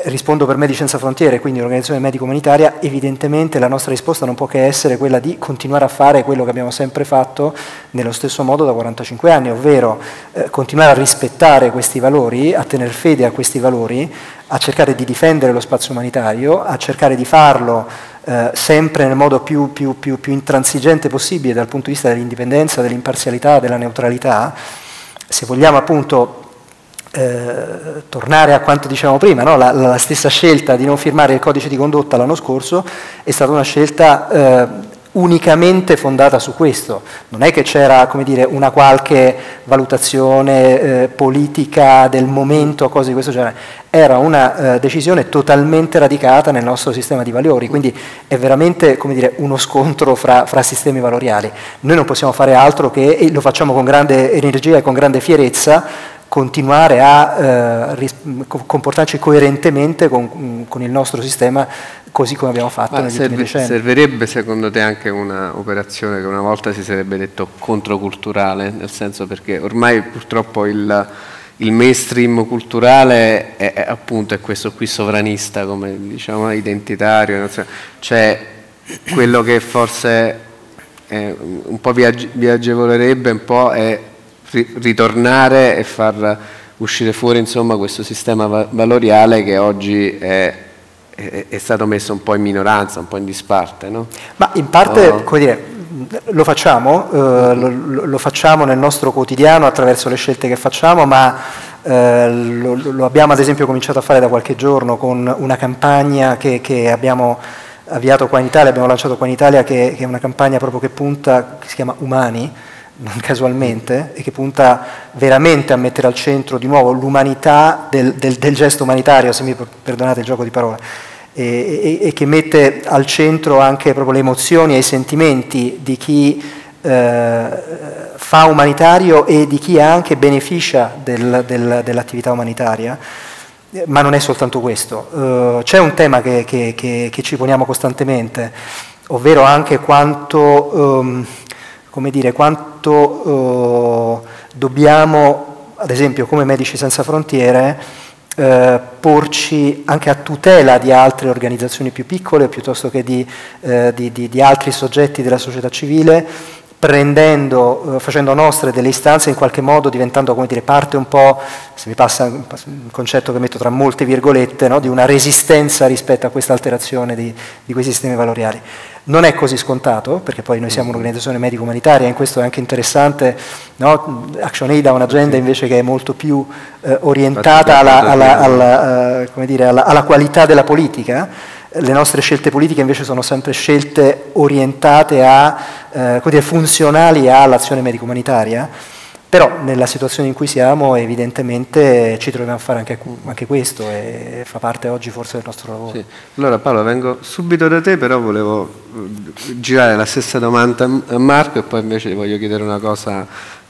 Rispondo per Medici Senza Frontiere, quindi un'organizzazione medico-umanitaria, evidentemente la nostra risposta non può che essere quella di continuare a fare quello che abbiamo sempre fatto nello stesso modo da quarantacinque anni, ovvero eh, continuare a rispettare questi valori, a tener fede a questi valori, a cercare di difendere lo spazio umanitario, a cercare di farlo eh, sempre nel modo più, più, più, più intransigente possibile dal punto di vista dell'indipendenza, dell'imparzialità, della neutralità, se vogliamo appunto... Eh, tornare a quanto dicevamo prima, no? la, la stessa scelta di non firmare il codice di condotta l'anno scorso è stata una scelta eh, unicamente fondata su questo, non è che c'era, come dire, una qualche valutazione eh, politica del momento o cose di questo genere, era una eh, decisione totalmente radicata nel nostro sistema di valori, quindi è veramente, come dire, uno scontro fra, fra sistemi valoriali. Noi non possiamo fare altro che, e lo facciamo con grande energia e con grande fierezza, continuare a eh, comportarci coerentemente con, con il nostro sistema, così come abbiamo fatto negli ultimi decenni. Servirebbe secondo te anche un'operazione che una volta si sarebbe detto controculturale, nel senso, perché ormai purtroppo il, il mainstream culturale è, è appunto è questo qui sovranista, come diciamo identitario, cioè quello che forse è, un po' vi, ag vi agevolerebbe un po' è ritornare e far uscire fuori, insomma, questo sistema valoriale che oggi è, è, è stato messo un po' in minoranza, un po' in disparte, no? Ma in parte, oh. come dire, lo facciamo, eh, lo, lo facciamo nel nostro quotidiano attraverso le scelte che facciamo, ma Eh, lo, lo abbiamo ad esempio cominciato a fare da qualche giorno con una campagna che, che abbiamo avviato qua in Italia, abbiamo lanciato qua in Italia, che, che è una campagna proprio che punta, che si chiama Umani, non casualmente, e che punta veramente a mettere al centro di nuovo l'umanità del, del, del gesto umanitario, se mi perdonate il gioco di parole, e, e, e che mette al centro anche proprio le emozioni e i sentimenti di chi Eh, fa umanitario e di chi anche beneficia del, del, dell'attività umanitaria, ma non è soltanto questo. Eh, c'è un tema che, che, che, che ci poniamo costantemente, ovvero anche quanto, ehm, come dire, quanto eh, dobbiamo, ad esempio come Medici Senza Frontiere, Eh, porci anche a tutela di altre organizzazioni più piccole piuttosto che di, eh, di, di, di altri soggetti della società civile, prendendo, eh, facendo nostre delle istanze, in qualche modo diventando, come dire, parte un po', se mi passa un concetto che metto tra molte virgolette, no, di una resistenza rispetto a questa alterazione di, di questi sistemi valoriali. Non è così scontato, perché poi noi siamo un'organizzazione medico-umanitaria, in questo è anche interessante, no? Action Aid ha un'agenda invece che è molto più eh, orientata alla, alla, alla, eh, come dire, alla, alla qualità della politica. Le nostre scelte politiche invece sono sempre scelte orientate a, eh, come dire, funzionali all'azione medico-umanitaria, però nella situazione in cui siamo evidentemente ci troviamo a fare anche, anche questo, e fa parte oggi forse del nostro lavoro. Sì. Allora Paolo, vengo subito da te, però volevo girare la stessa domanda a Marco e poi invece voglio chiedere una cosa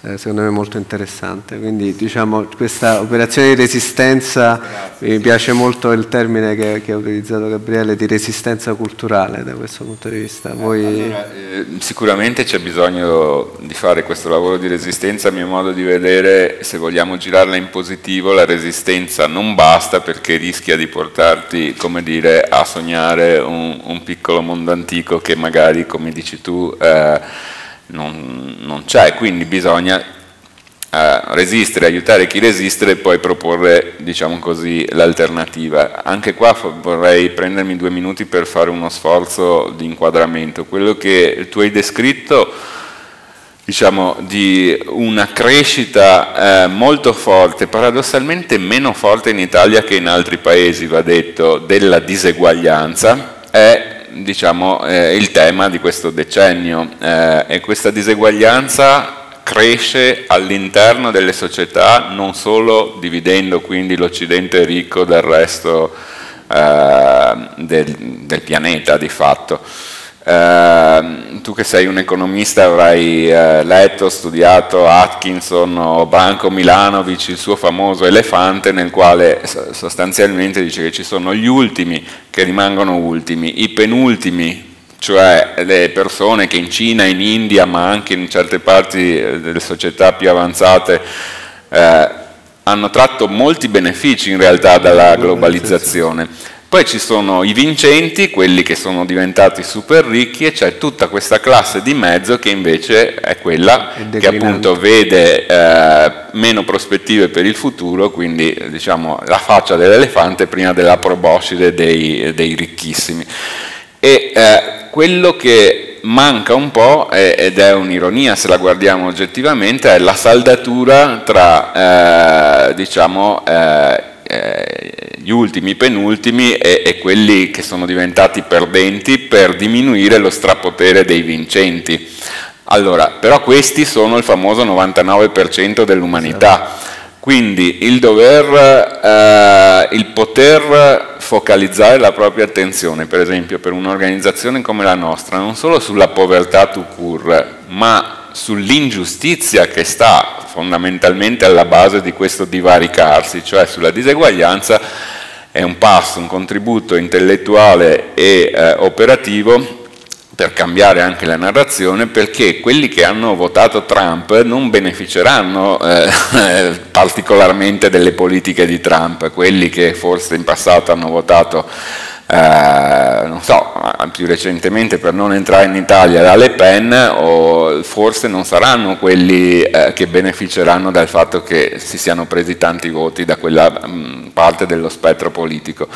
eh, secondo me molto interessante. Quindi diciamo questa operazione di resistenza, grazie, mi piace molto il termine che, che ha utilizzato Gabriele, di resistenza culturale da questo punto di vista. Voi... Allora, eh, sicuramente c'è bisogno di fare questo lavoro di resistenza. A mio modo di vedere, se vogliamo girarla in positivo, la resistenza non basta, perché rischia di portarti, come dire, a sognare un, un piccolo mondo antico che magari, come dici tu, eh, non, non c'è. Quindi bisogna eh, resistere, aiutare chi resiste e poi proporre, diciamo così, l'alternativa. Anche qua vorrei prendermi due minuti per fare uno sforzo di inquadramento. Quello che tu hai descritto, diciamo, di una crescita eh, molto forte, paradossalmente meno forte in Italia che in altri paesi, va detto, della diseguaglianza, è, diciamo, eh, il tema di questo decennio, eh, e questa diseguaglianza cresce all'interno delle società, non solo dividendo quindi l'Occidente ricco dal resto eh, del, del pianeta di fatto. Uh, tu che sei un economista avrai uh, letto, studiato Atkinson o Branko Milanovic, il suo famoso elefante, nel quale so sostanzialmente dice che ci sono gli ultimi che rimangono ultimi, i penultimi, cioè le persone che in Cina, in India, ma anche in certe parti delle società più avanzate uh, hanno tratto molti benefici in realtà dalla globalizzazione. Poi ci sono i vincenti, quelli che sono diventati super ricchi, e c'è tutta questa classe di mezzo che invece è quella che appunto vede eh, meno prospettive per il futuro, quindi diciamo la faccia dell'elefante prima della proboscide dei, dei ricchissimi. E eh, quello che manca un po', è, ed è un'ironia se la guardiamo oggettivamente, è la saldatura tra eh, diciamo... Eh, gli ultimi, penultimi e, e quelli che sono diventati perdenti, per diminuire lo strapotere dei vincenti. Allora, però questi sono il famoso novantanove per cento dell'umanità, quindi il dover, eh, il poter focalizzare la propria attenzione, per esempio per un'organizzazione come la nostra, non solo sulla povertà tout court, ma sull'ingiustizia che sta fondamentalmente alla base di questo divaricarsi, cioè sulla diseguaglianza, è un passo, un contributo intellettuale e eh, operativo per cambiare anche la narrazione, perché quelli che hanno votato Trump non beneficeranno eh, particolarmente delle politiche di Trump, quelli che forse in passato hanno votato Eh, non so, più recentemente, per non entrare in Italia, la Le Pen, o forse non saranno quelli eh, che beneficeranno dal fatto che si siano presi tanti voti da quella mh, parte dello spettro politico.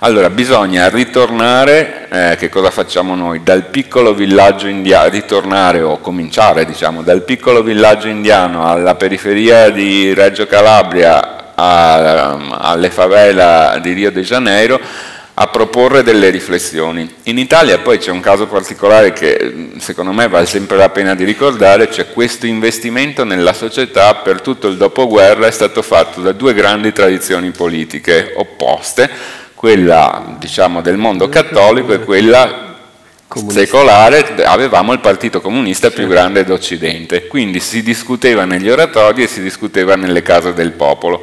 Allora bisogna ritornare, eh, che cosa facciamo noi? Dal piccolo villaggio indiano, ritornare o cominciare, diciamo, dal piccolo villaggio indiano alla periferia di Reggio Calabria, a, alle favela di Rio de Janeiro a proporre delle riflessioni. In Italia poi c'è un caso particolare che secondo me vale sempre la pena di ricordare, cioè questo investimento nella società per tutto il dopoguerra è stato fatto da due grandi tradizioni politiche opposte, quella diciamo del mondo cattolico e quella comunista. Secolare, avevamo il Partito Comunista più grande d'Occidente, quindi si discuteva negli oratori e si discuteva nelle case del popolo.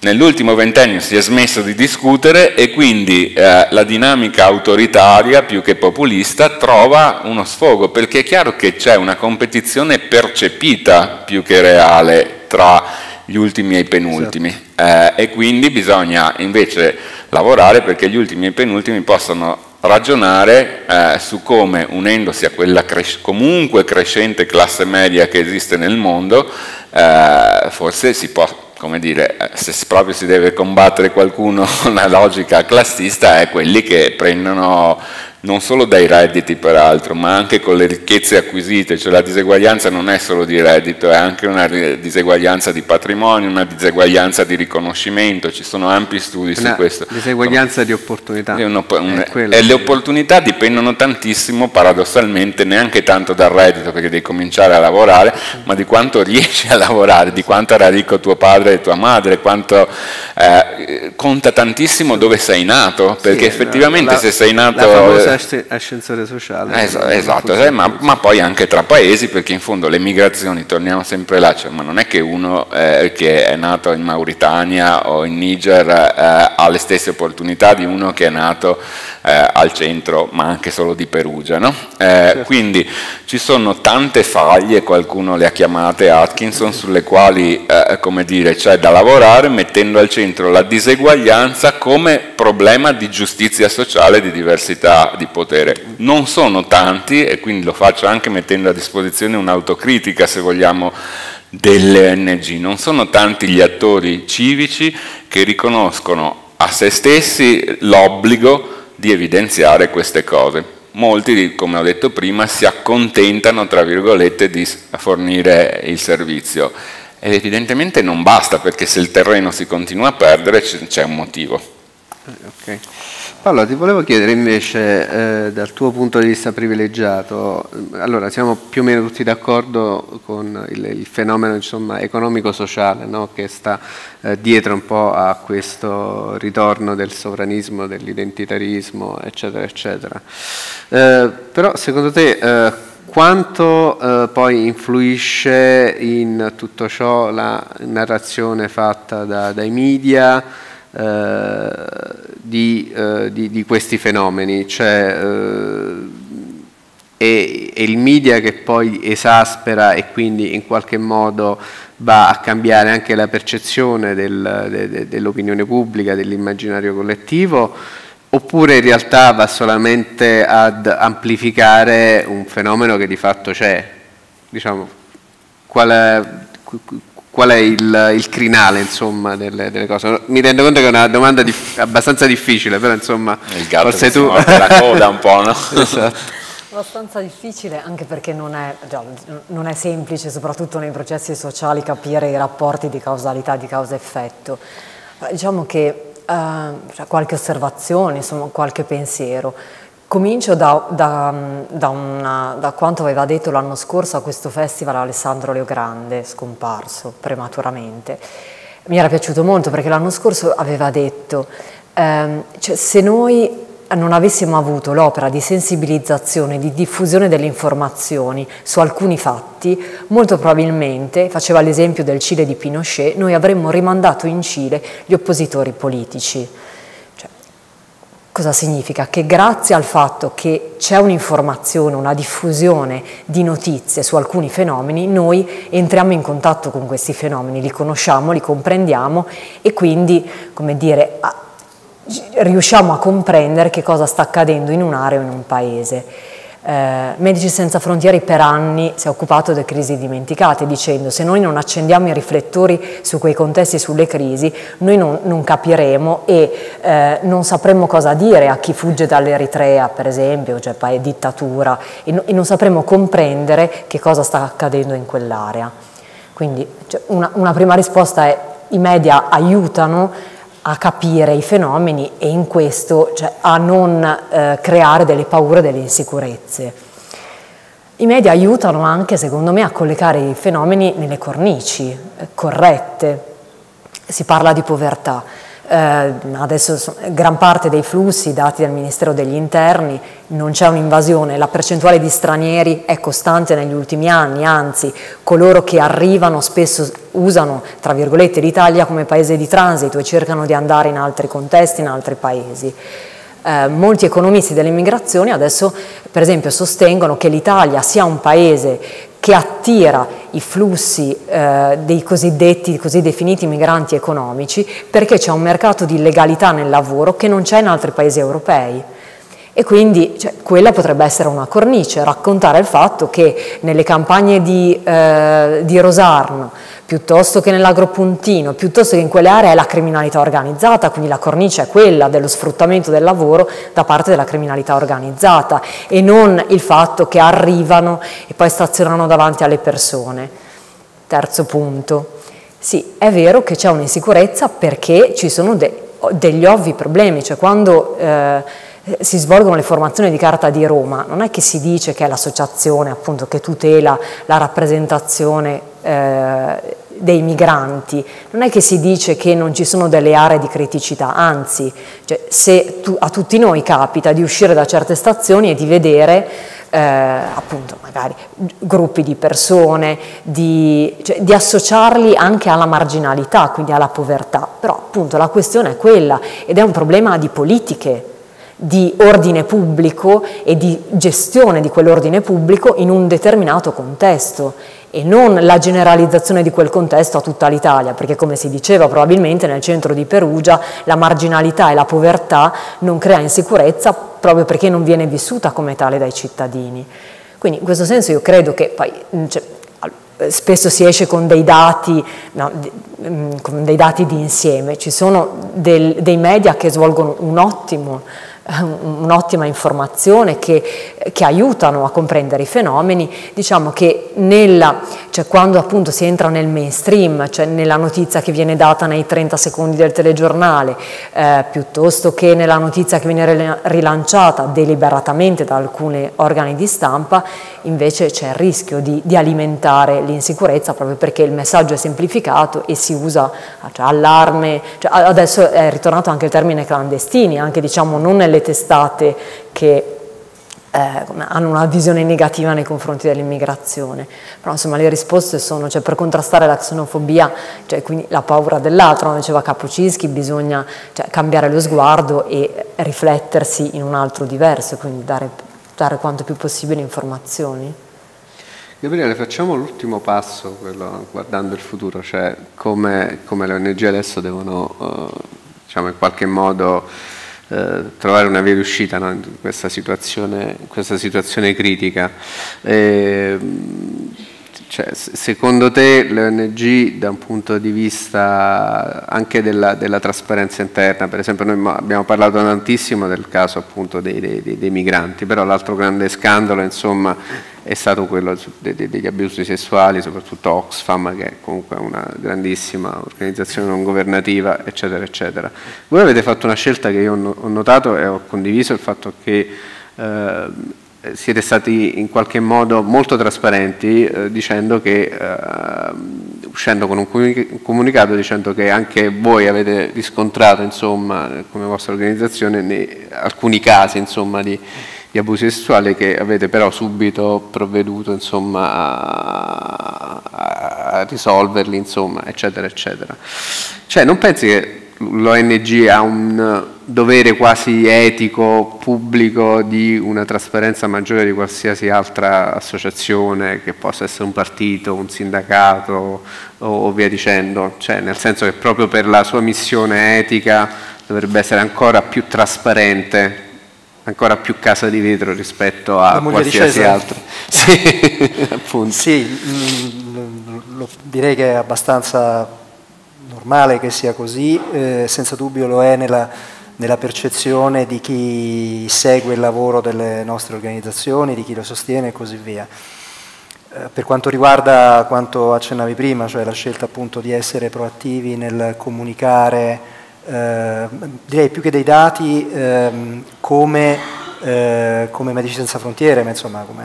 Nell'ultimo ventennio si è smesso di discutere e quindi eh, la dinamica autoritaria più che populista trova uno sfogo, perché è chiaro che c'è una competizione percepita più che reale tra gli ultimi e i penultimi, esatto. eh, e quindi bisogna invece lavorare perché gli ultimi e i penultimi possano ragionare eh, su come, unendosi a quella cres- comunque crescente classe media che esiste nel mondo, eh, forse si può, come dire, se proprio si deve combattere qualcuno una logica classista è quelli che prendono non solo dai redditi peraltro, ma anche con le ricchezze acquisite, cioè la diseguaglianza non è solo di reddito, è anche una diseguaglianza di patrimonio, una diseguaglianza di riconoscimento, ci sono ampi studi una su questo. Diseguaglianza di opportunità. È un, un, è e le opportunità dipendono tantissimo, paradossalmente, neanche tanto dal reddito, perché devi cominciare a lavorare, ma di quanto riesci a lavorare, di quanto era ricco tuo padre e tua madre, quanto eh, conta tantissimo dove sei nato, perché sì, effettivamente la, se sei nato... ascensore sociale, esatto, esatto, ma, ma poi anche tra paesi, perché in fondo le migrazioni, torniamo sempre là, cioè, ma non è che uno eh, che è nato in Mauritania o in Niger eh, ha le stesse opportunità di uno che è nato eh, al centro, ma anche solo di Perugia, no? Eh, certo. Quindi ci sono tante faglie, qualcuno le ha chiamate Atkinson, sulle quali eh, come dire, c'è da lavorare mettendo al centro la diseguaglianza come problema di giustizia sociale, di diversità di potere. Non sono tanti e quindi lo faccio anche mettendo a disposizione un'autocritica, se vogliamo, delle O N G. Non sono tanti gli attori civici che riconoscono a se stessi l'obbligo di evidenziare queste cose. Molti, come ho detto prima, si accontentano, tra virgolette, di fornire il servizio. Ed evidentemente non basta, perché se il terreno si continua a perdere c'è un motivo. Okay. Paola, ti volevo chiedere invece eh, dal tuo punto di vista privilegiato, allora siamo più o meno tutti d'accordo con il, il fenomeno economico-sociale, no? Che sta eh, dietro un po' a questo ritorno del sovranismo, dell'identitarismo, eccetera, eccetera. Eh, però secondo te eh, quanto eh, poi influisce in tutto ciò la narrazione fatta da, dai media? Eh, di, eh, di, di questi fenomeni, cioè eh, è, è il media che poi esaspera e quindi in qualche modo va a cambiare anche la percezione del, de, de, dell'opinione pubblica, dell'immaginario collettivo, oppure in realtà va solamente ad amplificare un fenomeno che di fatto c'è, diciamo, qual è, Qual è il, il crinale, insomma, delle, delle cose? Mi rendo conto che è una domanda dif- abbastanza difficile, però insomma... Il gatto forse che tu... si morde la coda un po', no? Esatto. Abbastanza difficile, anche perché non è, già, non è semplice, soprattutto nei processi sociali, capire i rapporti di causalità, di causa-effetto. Diciamo che eh, qualche osservazione, insomma, qualche pensiero. Comincio da, da, da, una, da quanto aveva detto l'anno scorso a questo festival Alessandro Leogrande, scomparso prematuramente. Mi era piaciuto molto perché l'anno scorso aveva detto ehm, cioè, se noi non avessimo avuto l'opera di sensibilizzazione, di diffusione delle informazioni su alcuni fatti, molto probabilmente, faceva l'esempio del Cile di Pinochet, noi avremmo rimandato in Cile gli oppositori politici. Cosa significa? Che grazie al fatto che c'è un'informazione, una diffusione di notizie su alcuni fenomeni, noi entriamo in contatto con questi fenomeni, li conosciamo, li comprendiamo e quindi, come dire, a, riusciamo a comprendere che cosa sta accadendo in un'area o in un paese. Eh, Medici Senza Frontiere per anni si è occupato delle crisi dimenticate, dicendo se noi non accendiamo i riflettori su quei contesti e sulle crisi noi non, non capiremo e eh, non sapremo cosa dire a chi fugge dall'Eritrea, per esempio, cioè è dittatura, e, no, e non sapremo comprendere che cosa sta accadendo in quell'area. Quindi cioè, una, una prima risposta è i media aiutano a capire i fenomeni e in questo, cioè, a non eh, creare delle paure, delle insicurezze. I media aiutano anche, secondo me, a collocare i fenomeni nelle cornici eh, corrette. Si parla di povertà, eh, adesso gran parte dei flussi dati dal Ministero degli Interni, non c'è un'invasione, la percentuale di stranieri è costante negli ultimi anni, anzi coloro che arrivano spesso usano, tra virgolette, l'Italia come paese di transito e cercano di andare in altri contesti, in altri paesi. Eh, molti economisti dell'immigrazione adesso, per esempio, sostengono che l'Italia sia un paese che attira i flussi eh, dei cosiddetti, così definiti migranti economici, perché c'è un mercato di illegalità nel lavoro che non c'è in altri paesi europei. E quindi, cioè, quella potrebbe essere una cornice, raccontare il fatto che nelle campagne di, eh, di Rosarno, piuttosto che nell'Agropontino, piuttosto che in quelle aree è la criminalità organizzata, quindi la cornice è quella dello sfruttamento del lavoro da parte della criminalità organizzata e non il fatto che arrivano e poi stazionano davanti alle persone. Terzo punto, sì, è vero che c'è un'insicurezza perché ci sono de- degli ovvi problemi, cioè quando eh, si svolgono le formazioni di Carta di Roma, non è che si dice che è l'associazione appunto che tutela la rappresentazione eh, dei migranti, non è che si dice che non ci sono delle aree di criticità, anzi, cioè, se tu, a tutti noi capita di uscire da certe stazioni e di vedere eh, appunto magari gruppi di persone, di, cioè, di associarli anche alla marginalità, quindi alla povertà, però appunto la questione è quella ed è un problema di politiche, di ordine pubblico e di gestione di quell'ordine pubblico in un determinato contesto e non la generalizzazione di quel contesto a tutta l'Italia, perché come si diceva probabilmente nel centro di Perugia la marginalità e la povertà non crea insicurezza proprio perché non viene vissuta come tale dai cittadini. Quindi in questo senso io credo che poi, cioè, spesso si esce con dei dati, no, con dei dati di insieme, ci sono del, dei media che svolgono un ottimo un'ottima informazione che, che aiutano a comprendere i fenomeni, diciamo che nella, cioè quando appunto si entra nel mainstream, cioè nella notizia che viene data nei trenta secondi del telegiornale, eh, piuttosto che nella notizia che viene rilanciata deliberatamente da alcuni organi di stampa, invece c'è il rischio di, di alimentare l'insicurezza proprio perché il messaggio è semplificato e si usa, cioè, allarme, cioè, adesso è ritornato anche il termine clandestini, anche diciamo non nel le testate che eh, hanno una visione negativa nei confronti dell'immigrazione, però insomma le risposte sono, cioè, per contrastare la xenofobia, cioè, quindi la paura dell'altro, come diceva Kapucinski, bisogna, cioè, cambiare lo sguardo e riflettersi in un altro diverso, quindi dare, dare quanto più possibile informazioni. Gabriele, facciamo l'ultimo passo, quello guardando il futuro, cioè come, come le O N G adesso devono eh, diciamo in qualche modo Eh, trovare una via d'uscita, no, in, questa situazione, in questa situazione critica. Eh, cioè, secondo te le O N G da un punto di vista anche della, della trasparenza interna, per esempio noi abbiamo parlato tantissimo del caso appunto dei, dei, dei migranti, però l'altro grande scandalo insomma è stato quello degli abusi sessuali, soprattutto Oxfam, che è comunque una grandissima organizzazione non governativa, eccetera, eccetera. Voi avete fatto una scelta che io ho notato e ho condiviso, il fatto che eh, siete stati in qualche modo molto trasparenti, eh, dicendo che, eh, uscendo con un comunicato, dicendo che anche voi avete riscontrato, insomma, come vostra organizzazione, nei, alcuni casi, insomma, di... di abusi sessuali che avete però subito provveduto, insomma, a, a risolverli, insomma, eccetera, eccetera. Cioè, non pensi che l'O N G ha un dovere quasi etico, pubblico, di una trasparenza maggiore di qualsiasi altra associazione, che possa essere un partito, un sindacato o, o via dicendo? Cioè, nel senso che proprio per la sua missione etica dovrebbe essere ancora più trasparente, ancora più casa di vetro rispetto a qualsiasi altro. Sì, appunto. Sì, lo, direi che è abbastanza normale che sia così, eh, senza dubbio lo è nella, nella percezione di chi segue il lavoro delle nostre organizzazioni, di chi lo sostiene e così via. Per quanto riguarda quanto accennavi prima, cioè la scelta appunto di essere proattivi nel comunicare, eh, direi più che dei dati, eh, come, eh, come Medici Senza Frontiere, ma insomma come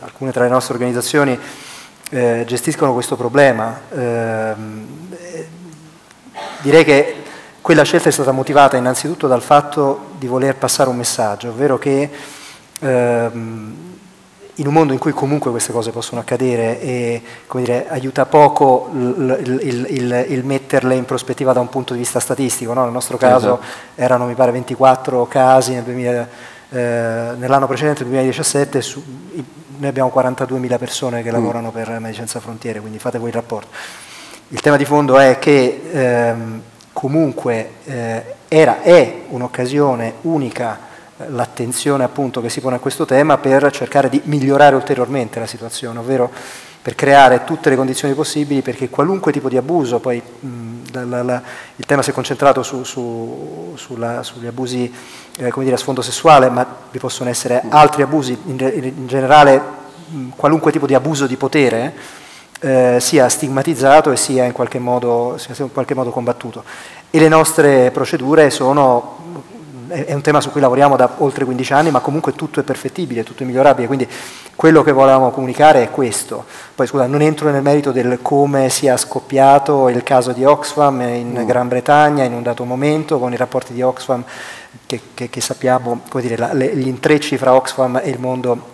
alcune tra le nostre organizzazioni eh, gestiscono questo problema, eh, direi che quella scelta è stata motivata innanzitutto dal fatto di voler passare un messaggio, ovvero che ehm, in un mondo in cui comunque queste cose possono accadere e, come dire, aiuta poco il, il, il, il metterle in prospettiva da un punto di vista statistico, no? Nel nostro caso erano, mi pare, ventiquattro casi nel duemila, eh, nell'anno precedente, il duemiladiciassette, su, noi abbiamo quarantaduemila persone che lavorano mm. per Medici Senza Frontiere, quindi fate voi il rapporto. Il tema di fondo è che ehm, comunque eh, era, è un'occasione unica l'attenzione appunto che si pone a questo tema per cercare di migliorare ulteriormente la situazione, ovvero per creare tutte le condizioni possibili perché qualunque tipo di abuso, poi mh, la, la, la, il tema si è concentrato su, su, sulla, sugli abusi eh, come dire, a sfondo sessuale, ma vi possono essere altri abusi, in, in generale mh, qualunque tipo di abuso di potere eh, sia stigmatizzato e sia in qualche modo, sia in qualche modo combattuto. E le nostre procedure sono... È un tema su cui lavoriamo da oltre quindici anni, ma comunque tutto è perfettibile, tutto è migliorabile, quindi quello che volevamo comunicare è questo. Poi scusa, non entro nel merito del come sia scoppiato il caso di Oxfam in mm. Gran Bretagna in un dato momento, con i rapporti di Oxfam che, che, che sappiamo, come dire, la, le, gli intrecci fra Oxfam e il mondo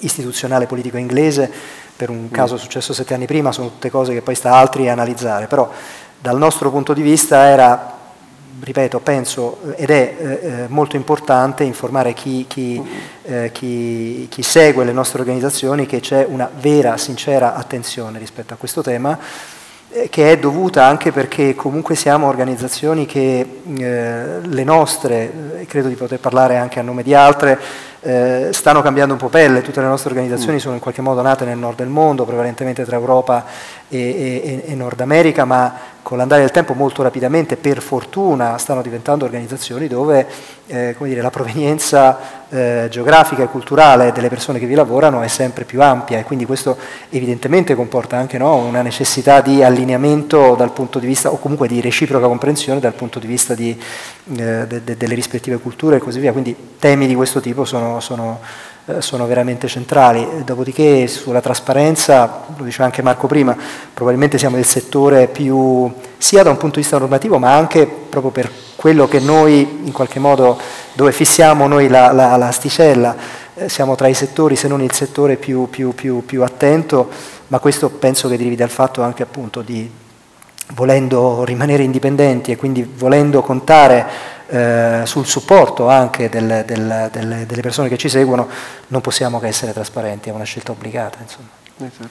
istituzionale politico inglese, per un mm. caso successo sette anni prima, sono tutte cose che poi sta altri a analizzare, però dal nostro punto di vista era... ripeto, penso, ed è eh, molto importante informare chi, chi, eh, chi, chi segue le nostre organizzazioni che c'è una vera, sincera attenzione rispetto a questo tema, eh, che è dovuta anche perché comunque siamo organizzazioni che eh, le nostre, credo di poter parlare anche a nome di altre, eh, stanno cambiando un po' pelle, tutte le nostre organizzazioni mm. sono in qualche modo nate nel nord del mondo, prevalentemente tra Europa e, e, e Nord America, ma con l'andare del tempo molto rapidamente, per fortuna, stanno diventando organizzazioni dove eh, come dire, la provenienza eh, geografica e culturale delle persone che vi lavorano è sempre più ampia e quindi questo evidentemente comporta anche, no, una necessità di allineamento dal punto di vista, o comunque di reciproca comprensione dal punto di vista di, eh, de, de, delle rispettive culture e così via. Quindi temi di questo tipo sono... sono sono veramente centrali. Dopodiché sulla trasparenza, lo diceva anche Marco prima, probabilmente siamo il settore più, sia da un punto di vista normativo ma anche proprio per quello che noi in qualche modo, dove fissiamo noi la, la, la asticella, eh, siamo tra i settori, se non il settore più, più, più, più attento, ma questo penso che derivi dal fatto anche appunto di, volendo rimanere indipendenti e quindi volendo contare Eh, sul supporto anche del, del, del, delle persone che ci seguono, non possiamo che essere trasparenti, è una scelta obbligata. Insomma. Esatto.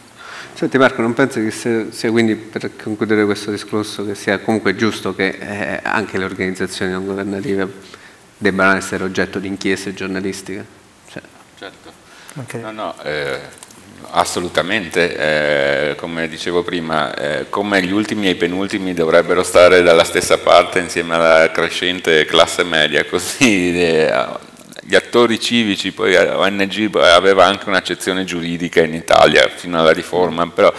Senti Marco, non pensi che sia, sia quindi, per concludere questo discorso, che sia comunque giusto che eh, anche le organizzazioni non governative debbano essere oggetto di inchieste giornalistiche? Cioè. Certo, okay. no, no, eh... Assolutamente, eh, come dicevo prima, eh, come gli ultimi e i penultimi dovrebbero stare dalla stessa parte insieme alla crescente classe media, così eh, gli attori civici, poi O N G aveva anche un'accezione giuridica in Italia fino alla riforma, però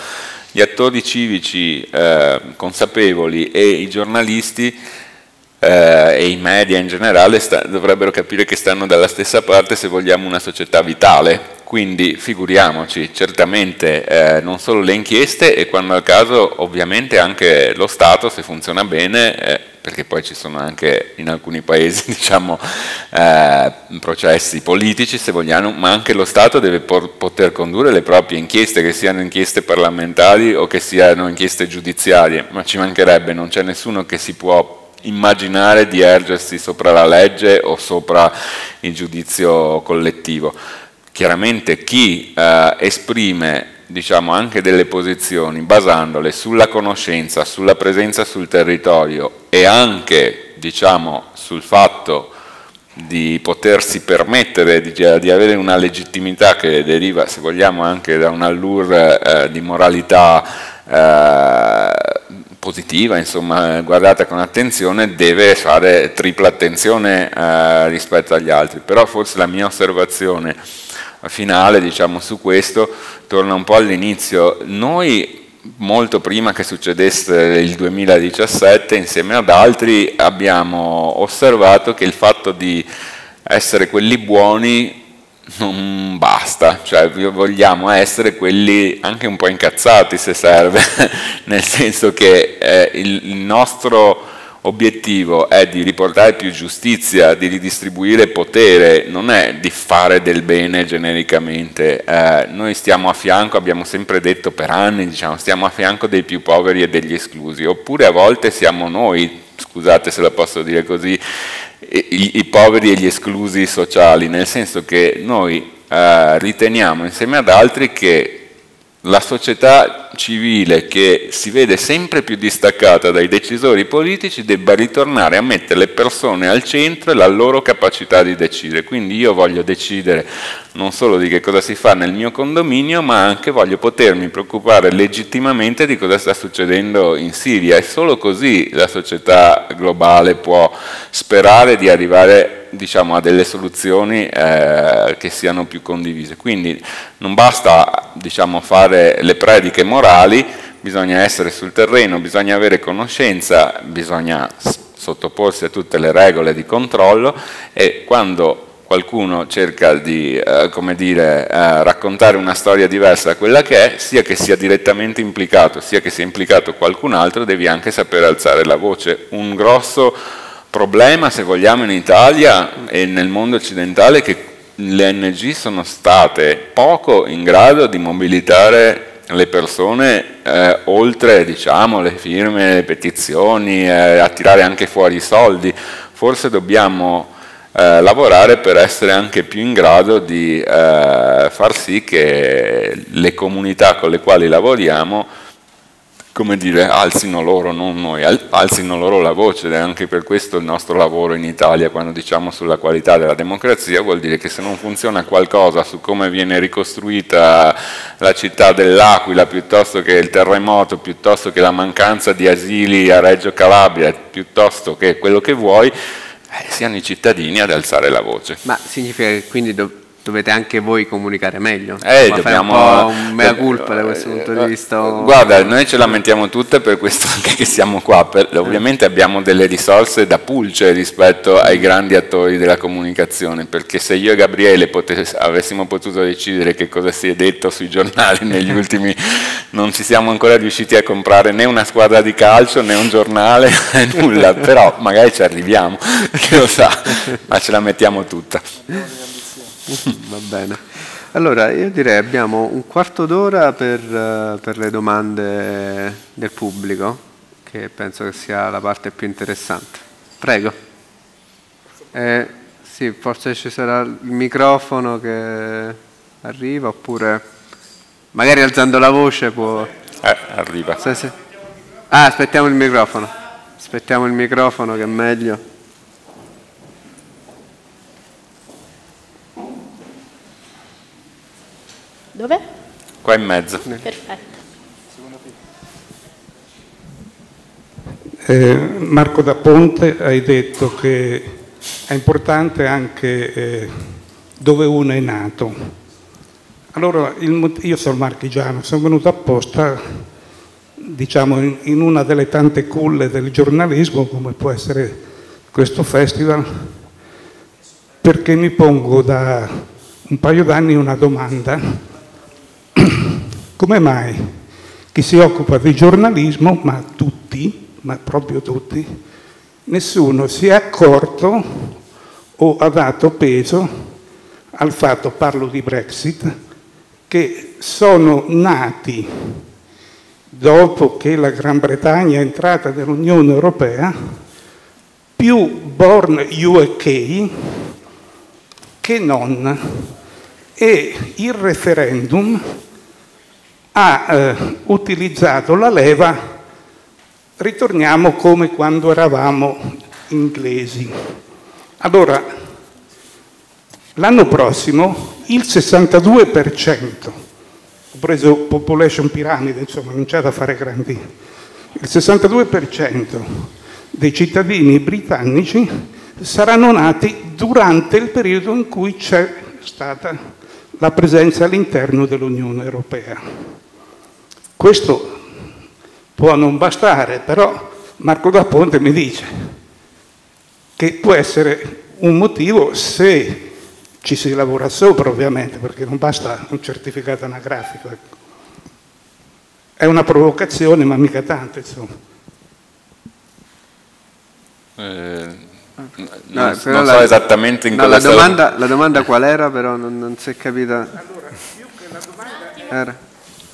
gli attori civici eh, consapevoli e i giornalisti Eh, e i media in generale dovrebbero capire che stanno dalla stessa parte se vogliamo una società vitale, quindi figuriamoci, certamente eh, non solo le inchieste e quando al caso ovviamente anche lo Stato se funziona bene, eh, perché poi ci sono anche in alcuni paesi diciamo eh, processi politici se vogliamo, ma anche lo Stato deve poter condurre le proprie inchieste, che siano inchieste parlamentari o che siano inchieste giudiziarie, ma ci mancherebbe, non c'è nessuno che si può immaginare di ergersi sopra la legge o sopra il giudizio collettivo. Chiaramente chi eh, esprime diciamo anche delle posizioni basandole sulla conoscenza, sulla presenza sul territorio e anche diciamo sul fatto di potersi permettere di, di avere una legittimità che deriva se vogliamo anche da un allure eh, di moralità eh, positiva, insomma, guardata con attenzione, deve fare tripla attenzione eh, rispetto agli altri. Però forse la mia osservazione finale, diciamo, su questo, torna un po' all'inizio. Noi, molto prima che succedesse il duemiladiciassette, insieme ad altri, abbiamo osservato che il fatto di essere quelli buoni non basta, cioè vogliamo essere quelli anche un po' incazzati, se serve, nel senso che eh, il nostro obiettivo è di riportare più giustizia, di ridistribuire potere, non è di fare del bene genericamente. Eh, noi stiamo a fianco, abbiamo sempre detto per anni, diciamo, stiamo a fianco dei più poveri e degli esclusi, oppure a volte siamo noi, scusate se la posso dire così, i, i poveri e gli esclusi sociali, nel senso che noi eh, riteniamo insieme ad altri che la società civile, che si vede sempre più distaccata dai decisori politici, debba ritornare a mettere le persone al centro e la loro capacità di decidere. Quindi io voglio decidere non solo di che cosa si fa nel mio condominio, ma anche voglio potermi preoccupare legittimamente di cosa sta succedendo in Siria, e solo così la società globale può sperare di arrivare, diciamo, a delle soluzioni eh, che siano più condivise. Quindi non basta, diciamo, fare le prediche morali, bisogna essere sul terreno, bisogna avere conoscenza, bisogna sottoporsi a tutte le regole di controllo, e quando qualcuno cerca di eh, come dire, eh, raccontare una storia diversa da quella che è, sia che sia direttamente implicato, sia che sia implicato qualcun altro, devi anche sapere alzare la voce. Un grosso problema, se vogliamo, in Italia e nel mondo occidentale, che le O N G sono state poco in grado di mobilitare le persone eh, oltre, diciamo, le firme, le petizioni, eh, a tirare anche fuori i soldi. Forse dobbiamo eh, lavorare per essere anche più in grado di eh, far sì che le comunità con le quali lavoriamo, come dire, alzino loro, non noi, alzino loro la voce. Ed è anche per questo il nostro lavoro in Italia, quando diciamo sulla qualità della democrazia, vuol dire che se non funziona qualcosa su come viene ricostruita la città dell'Aquila, piuttosto che il terremoto, piuttosto che la mancanza di asili a Reggio Calabria, piuttosto che quello che vuoi, eh, siano i cittadini ad alzare la voce. Ma significa che quindi dovete anche voi comunicare meglio, eh, ma dobbiamo fare un po' un mea culpa da questo punto di vista. Guarda, noi ce la mettiamo tutte, per questo anche che siamo qua, per, ovviamente abbiamo delle risorse da pulce rispetto ai grandi attori della comunicazione, perché se io e Gabriele potess- avessimo potuto decidere che cosa si è detto sui giornali negli ultimi, non ci siamo ancora riusciti a comprare né una squadra di calcio né un giornale, nulla, però magari ci arriviamo, chi lo sa, ma ce la mettiamo tutta. Va bene, allora io direi abbiamo un quarto d'ora per, per le domande del pubblico, che penso che sia la parte più interessante. Prego. Eh, sì, forse ci sarà il microfono che arriva, oppure magari alzando la voce può... Eh, arriva. Se, se... Ah, aspettiamo il microfono, aspettiamo il microfono che è meglio. Dove? Qua in mezzo. Perfetto. Eh, Marco De Ponte, hai detto che è importante anche eh, dove uno è nato. Allora, il, io sono marchigiano, sono venuto apposta, diciamo, in, in una delle tante culle del giornalismo, come può essere questo festival, perché mi pongo da un paio d'anni una domanda. Come mai chi si occupa di giornalismo, ma tutti, ma proprio tutti, nessuno si è accorto o ha dato peso al fatto, parlo di Brexit, che sono nati dopo che la Gran Bretagna è entrata nell'Unione Europea più born U K che non, e il referendum ha eh, utilizzato la leva, ritorniamo come quando eravamo inglesi. Allora, l'anno prossimo il sessantadue per cento, ho preso population piramide, insomma non c'è da fare grandi, il sessantadue per cento dei cittadini britannici saranno nati durante il periodo in cui c'è stata la presenza all'interno dell'Unione Europea. Questo può non bastare, però Marco De Ponte mi dice che può essere un motivo se ci si lavora sopra, ovviamente, perché non basta un certificato anagrafico. È una provocazione, ma mica tanto, insomma. Eh... No, non, non la, so esattamente in no, cosa la domanda, stavo... la domanda qual era, però non, non si è capita. Allora, più che la domanda era...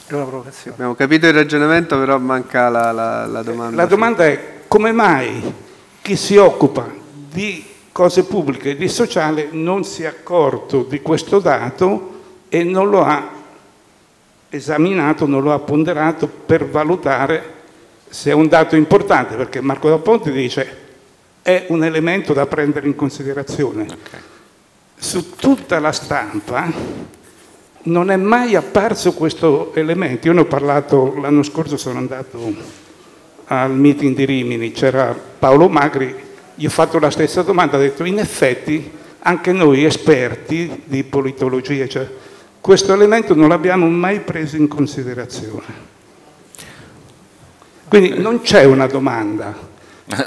è una provocazione. Abbiamo capito il ragionamento, però manca la, la, la domanda. La domanda è: come mai chi si occupa di cose pubbliche e di sociale non si è accorto di questo dato e non lo ha esaminato, non lo ha ponderato per valutare se è un dato importante? Perché Marco De Ponte dice: è un elemento da prendere in considerazione. Okay. Su tutta la stampa non è mai apparso questo elemento. Io ne ho parlato l'anno scorso, sono andato al meeting di Rimini, c'era Paolo Magri, gli ho fatto la stessa domanda, ho detto: in effetti anche noi esperti di politologia, cioè, questo elemento non l'abbiamo mai preso in considerazione. Quindi non c'è una domanda.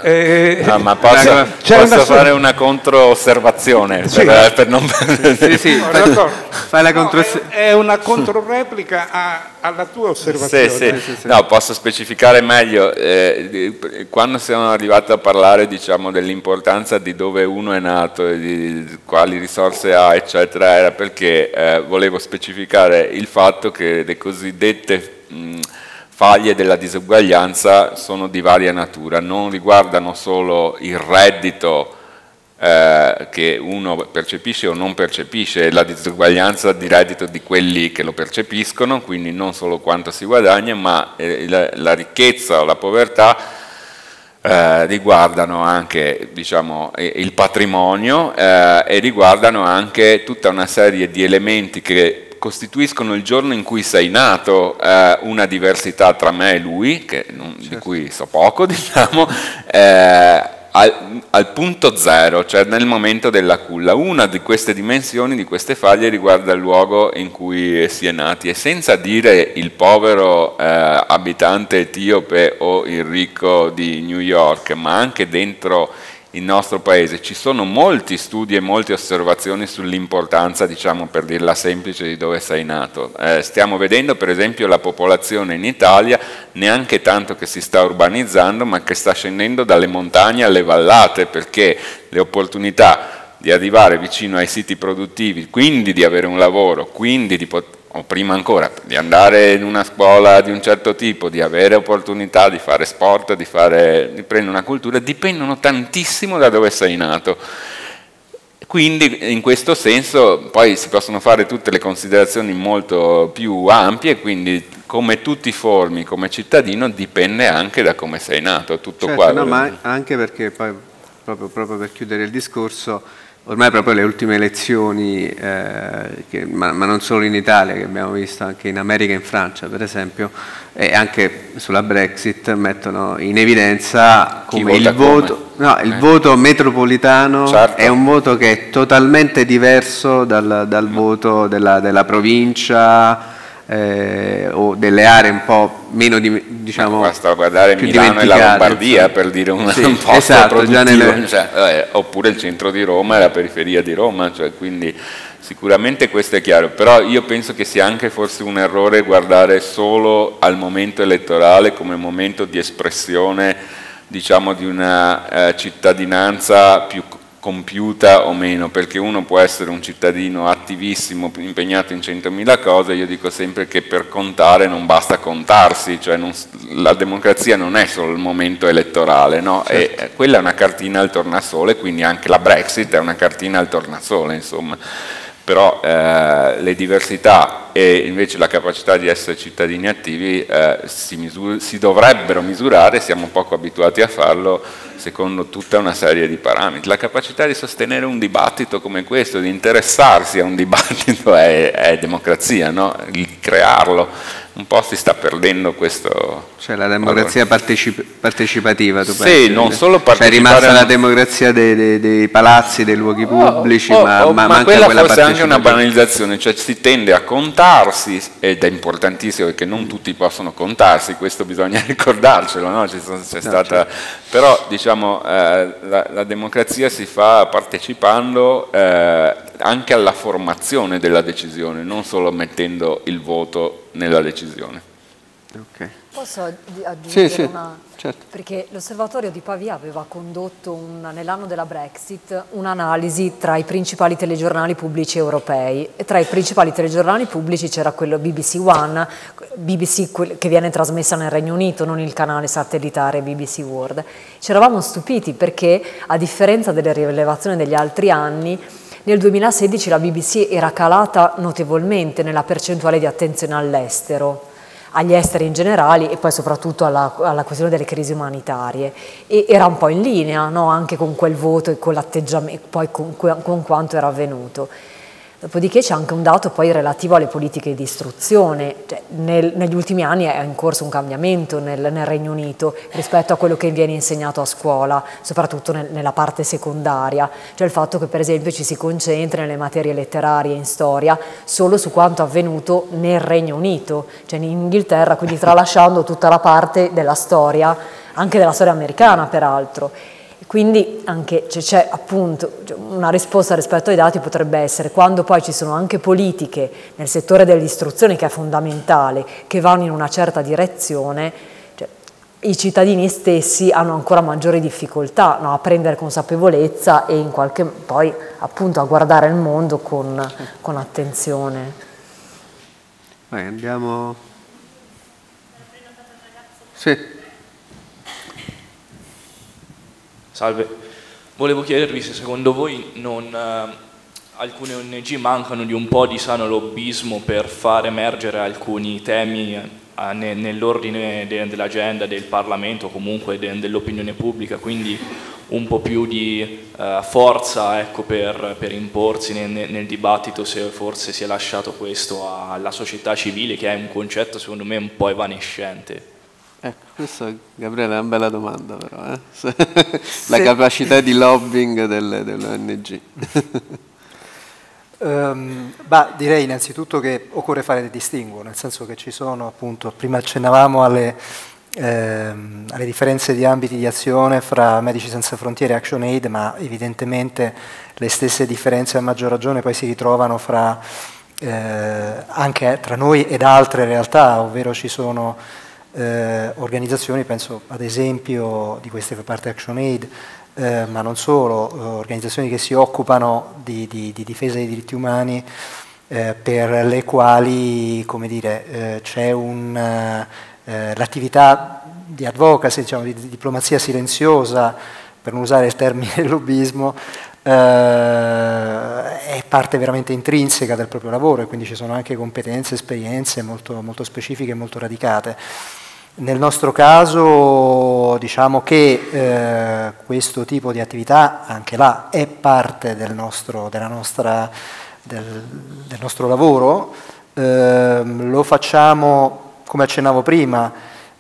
Eh, ah, ma posso, posso fare una controosservazione? Sì. Per, per non... sì, sì. No, fai la contro... no, è, è una controreplica a, alla tua osservazione. Sì, sì. Sì, sì. No, posso specificare meglio. Eh, quando siamo arrivati a parlare, diciamo, dell'importanza di dove uno è nato e di quali risorse ha, eccetera, era perché eh, volevo specificare il fatto che le cosiddette mh, faglie della disuguaglianza sono di varia natura, non riguardano solo il reddito eh, che uno percepisce o non percepisce, la disuguaglianza di reddito di quelli che lo percepiscono, quindi non solo quanto si guadagna, ma eh, la, la ricchezza o la povertà eh, riguardano anche, diciamo, il patrimonio eh, e riguardano anche tutta una serie di elementi che costituiscono il giorno in cui sei nato eh, una diversità tra me e lui, che non, certo. di cui so poco, diciamo, eh, al, al punto zero, cioè nel momento della culla. Una di queste dimensioni, di queste faglie, riguarda il luogo in cui si è nati, e senza dire il povero eh, abitante etiope o il ricco di New York, ma anche dentro il nostro paese ci sono molti studi e molte osservazioni sull'importanza, diciamo, per dirla semplice, di dove sei nato. Eh, stiamo vedendo per esempio la popolazione in Italia, neanche tanto che si sta urbanizzando, ma che sta scendendo dalle montagne alle vallate, perché le opportunità di arrivare vicino ai siti produttivi, quindi di avere un lavoro, quindi di poter, o prima ancora, di andare in una scuola di un certo tipo, di avere opportunità di fare sport, di, fare, di prendere una cultura, dipendono tantissimo da dove sei nato. Quindi in questo senso poi si possono fare tutte le considerazioni molto più ampie, quindi come tu ti formi come cittadino dipende anche da come sei nato, tutto certo, qua. No, ma anche perché, poi, proprio, proprio per chiudere il discorso, ormai proprio le ultime elezioni, eh, che, ma, ma non solo in Italia, che abbiamo visto anche in America e in Francia per esempio, e anche sulla Brexit, mettono in evidenza come il, voto, come? No, il eh. voto metropolitano, certo, è un voto che è totalmente diverso dal, dal mm. voto della, della provincia eh, o delle aree un po' meno di, diciamo, basta guardare Milano e la Lombardia, cioè, per dire un, sì, un posto, esatto, produttivo, nelle... cioè, eh, oppure il centro di Roma e la periferia di Roma, cioè, quindi sicuramente questo è chiaro, però io penso che sia anche forse un errore guardare solo al momento elettorale come momento di espressione, diciamo, di una eh, cittadinanza più compiuta o meno, perché uno può essere un cittadino attivissimo, impegnato in centomila cose. Io dico sempre che per contare non basta contarsi, cioè non, la democrazia non è solo il momento elettorale, no? Certo. E quella è una cartina al tornasole, quindi anche la Brexit è una cartina al tornasole, insomma. Però eh, le diversità e invece la capacità di essere cittadini attivi eh, si, misur si dovrebbero misurare, siamo poco abituati a farlo, secondo tutta una serie di parametri. La capacità di sostenere un dibattito come questo, di interessarsi a un dibattito è, è democrazia, no? Il crearlo, un po' si sta perdendo questo... Cioè la democrazia partecip partecipativa, tu pensi? Sì, non solo partecipare... Cioè è rimasta la democrazia dei, dei, dei palazzi, dei luoghi pubblici, oh, oh, ma, oh, ma, ma manca quella, quella forse è anche una banalizzazione, cioè si tende a contarsi, ed è importantissimo perché non tutti possono contarsi, questo bisogna ricordarcelo, no? C'è stata... No, certo. Però, diciamo, Diciamo, eh, la, la democrazia si fa partecipando eh, anche alla formazione della decisione, non solo mettendo il voto nella decisione. Okay. Posso aggiungere sì, sì, una... Certo. Perché l'osservatorio di Pavia aveva condotto nell'anno della Brexit un'analisi tra i principali telegiornali pubblici europei, e tra i principali telegiornali pubblici c'era quello B B C One, B B C che viene trasmessa nel Regno Unito, non il canale satellitare B B C World. Ci eravamo stupiti perché, a differenza delle rilevazioni degli altri anni, nel duemilasedici la B B C era calata notevolmente nella percentuale di attenzione all'estero, agli esteri in generale e poi soprattutto alla, alla questione delle crisi umanitarie, e era un po' in linea, no? Anche con quel voto e con l'atteggiamento, poi con, con quanto era avvenuto. Dopodiché c'è anche un dato poi relativo alle politiche di istruzione, cioè, nel, negli ultimi anni è in corso un cambiamento nel, nel Regno Unito rispetto a quello che viene insegnato a scuola, soprattutto nel, nella parte secondaria, cioè il fatto che per esempio ci si concentra nelle materie letterarie in storia solo su quanto avvenuto nel Regno Unito, cioè in Inghilterra, quindi tralasciando tutta la parte della storia, anche della storia americana peraltro. Quindi anche c'è cioè, appunto una risposta rispetto ai dati potrebbe essere quando poi ci sono anche politiche nel settore dell'istruzione, che è fondamentale, che vanno in una certa direzione, cioè, i cittadini stessi hanno ancora maggiori difficoltà, no, a prendere consapevolezza e in qualche poi appunto a guardare il mondo con, con attenzione. Vai, andiamo. Sì. Salve, volevo chiedervi se secondo voi non, eh, alcune O N G mancano di un po' di sano lobbismo per far emergere alcuni temi eh, ne, nell'ordine de, dell'agenda del Parlamento o comunque de, dell'opinione pubblica, quindi un po' più di eh, forza, ecco, per, per imporsi ne, ne, nel dibattito, se forse si è lasciato questo alla società civile, che è un concetto secondo me un po' evanescente. Ecco, questa, Gabriele, è una bella domanda però, eh? La sì. Capacità di lobbying del, dell'O N G. um, bah, direi innanzitutto che occorre fare del distinguo, nel senso che ci sono appunto, prima accennavamo alle, ehm, alle differenze di ambiti di azione fra Medici Senza Frontiere e Action Aid, ma evidentemente le stesse differenze a maggior ragione poi si ritrovano fra, eh, anche tra noi ed altre realtà, ovvero ci sono... Eh, organizzazioni, penso ad esempio di queste fa parte Action Aid, eh, ma non solo, eh, organizzazioni che si occupano di, di, di difesa dei diritti umani, eh, per le quali, come dire, eh, c'è un eh, l'attività di advocacy, diciamo, di, di diplomazia silenziosa, per non usare il termine lobbismo, eh, è parte veramente intrinseca del proprio lavoro, e quindi ci sono anche competenze, esperienze molto, molto specifiche e molto radicate. Nel nostro caso diciamo che eh, questo tipo di attività anche là è parte del nostro, della nostra, del, del nostro lavoro, eh, lo facciamo, come accennavo prima,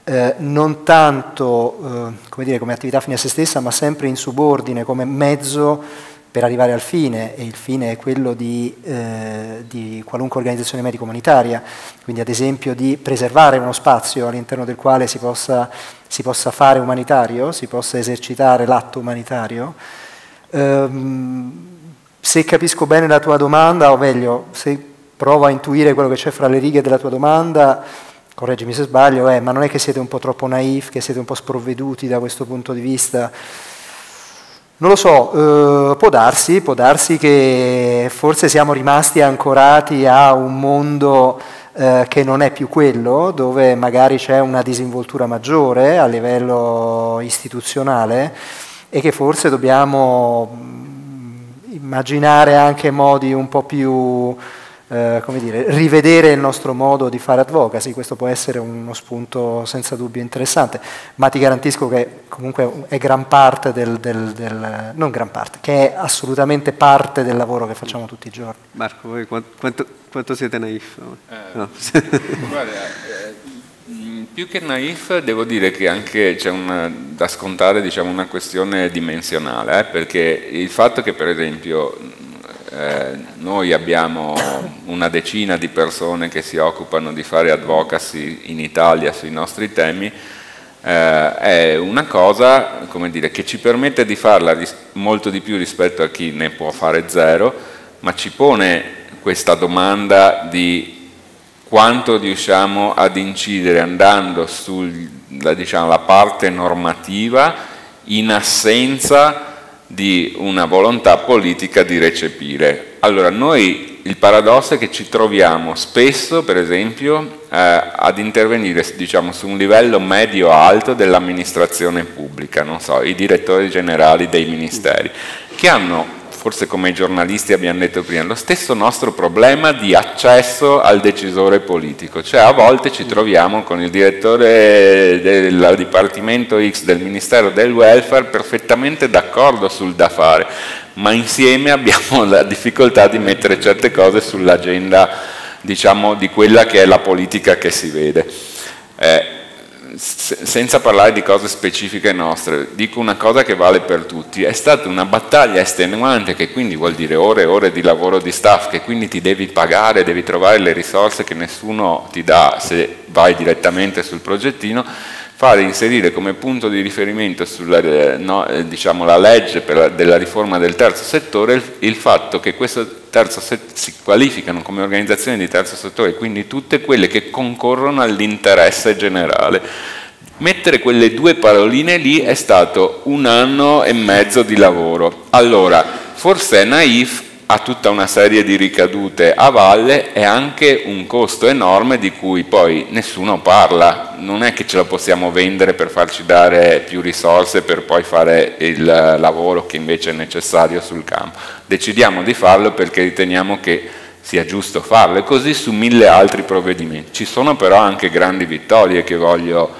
eh, non tanto eh, come, dire, come attività fine a se stessa, ma sempre in subordine, come mezzo per arrivare al fine, e il fine è quello di, eh, di qualunque organizzazione medico-umanitaria, quindi ad esempio di preservare uno spazio all'interno del quale si possa, si possa fare umanitario, si possa esercitare l'atto umanitario. Ehm, se capisco bene la tua domanda, o meglio, se provo a intuire quello che c'è fra le righe della tua domanda, correggimi se sbaglio, eh, ma non è che siete un po' troppo naif, che siete un po' sprovveduti da questo punto di vista? Non lo so, eh, può darsi, può darsi che forse siamo rimasti ancorati a un mondo eh, che non è più quello, dove magari c'è una disinvoltura maggiore a livello istituzionale, e che forse dobbiamo immaginare anche modi un po' più eh, come dire, rivedere il nostro modo di fare advocacy. Questo può essere uno spunto senza dubbio interessante, ma ti garantisco che comunque è gran parte del, del, del non gran parte, che è assolutamente parte del lavoro che facciamo tutti i giorni. Marco, voi quanto, quanto siete naif? Eh, no. Guarda, più che naif devo dire che anche c'è da scontare, diciamo, una questione dimensionale, eh, perché il fatto che per esempio eh, noi abbiamo una decina di persone che si occupano di fare advocacy in Italia sui nostri temi eh, è una cosa, come dire, che ci permette di farla molto di più rispetto a chi ne può fare zero, ma ci pone questa domanda di quanto riusciamo ad incidere andando sulla, diciamo, la parte normativa in assenza di una volontà politica di recepire. Allora noi, il paradosso è che ci troviamo spesso, per esempio, eh, ad intervenire, diciamo, su un livello medio-alto dell'amministrazione pubblica, non so, i direttori generali dei ministeri, che hanno, forse come i giornalisti abbiamo detto prima, lo stesso nostro problema di accesso al decisore politico, cioè a volte ci troviamo con il direttore del Dipartimento X del Ministero del Welfare perfettamente d'accordo sul da fare, ma insieme abbiamo la difficoltà di mettere certe cose sull'agenda, diciamo, di quella che è la politica che si vede. Eh, senza parlare di cose specifiche nostre, dico una cosa che vale per tutti: è stata una battaglia estenuante, che quindi vuol dire ore e ore di lavoro di staff, che quindi ti devi pagare, devi trovare le risorse che nessuno ti dà se vai direttamente sul progettino, fare inserire come punto di riferimento sulla, no, diciamo, la legge per la, della riforma del terzo settore il, il fatto che questo terzo settore si qualificano come organizzazioni di terzo settore, quindi tutte quelle che concorrono all'interesse generale. Mettere quelle due paroline lì è stato un anno e mezzo di lavoro. Allora, forse è naif, ha tutta una serie di ricadute a valle, è anche un costo enorme di cui poi nessuno parla, non è che ce la possiamo vendere per farci dare più risorse per poi fare il lavoro che invece è necessario sul campo. Decidiamo di farlo perché riteniamo che sia giusto farlo, e così su mille altri provvedimenti. Ci sono però anche grandi vittorie che voglio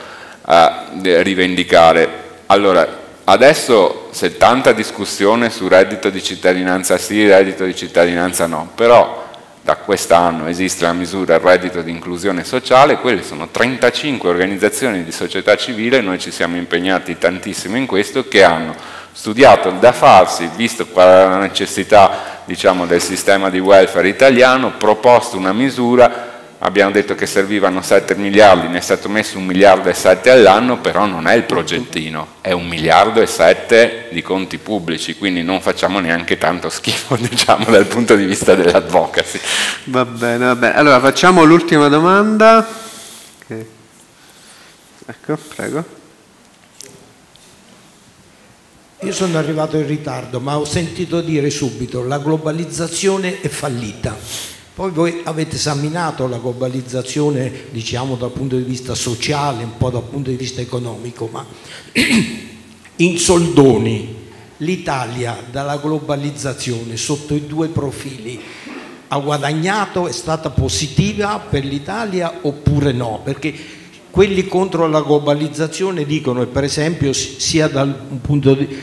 eh, rivendicare. Allora, adesso c'è tanta discussione su reddito di cittadinanza sì, reddito di cittadinanza no, però da quest'anno esiste la misura reddito di inclusione sociale, quelle sono trentacinque organizzazioni di società civile, noi ci siamo impegnati tantissimo in questo, che hanno studiato il da farsi, visto qual è la necessità, diciamo, del sistema di welfare italiano, proposto una misura. Abbiamo detto che servivano sette miliardi, ne è stato messo un miliardo e sette all'anno, però non è il progettino, è un miliardo e sette di conti pubblici, quindi non facciamo neanche tanto schifo, diciamo, dal punto di vista dell'advocacy. Va bene, va bene. Allora facciamo l'ultima domanda. Okay. Ecco, prego. Io sono arrivato in ritardo, ma ho sentito dire subito: la globalizzazione è fallita. Poi voi avete esaminato la globalizzazione, diciamo, dal punto di vista sociale, un po' dal punto di vista economico, ma in soldoni l'Italia dalla globalizzazione sotto i due profili ha guadagnato, è stata positiva per l'Italia oppure no? Perché quelli contro la globalizzazione dicono, per esempio, sia dal punto di,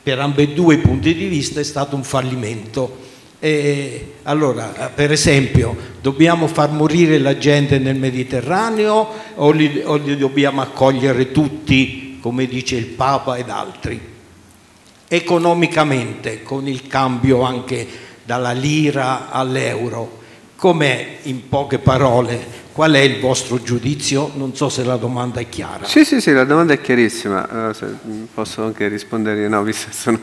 per ambedue i punti di vista è stato un fallimento. E allora, per esempio, dobbiamo far morire la gente nel Mediterraneo o li, o li dobbiamo accogliere tutti, come dice il Papa ed altri? Economicamente, con il cambio anche dalla lira all'euro, com'è, in poche parole, qual è il vostro giudizio? Non so se la domanda è chiara. Sì, sì, sì, la domanda è chiarissima. Eh, se posso anche rispondere, no, visto che sono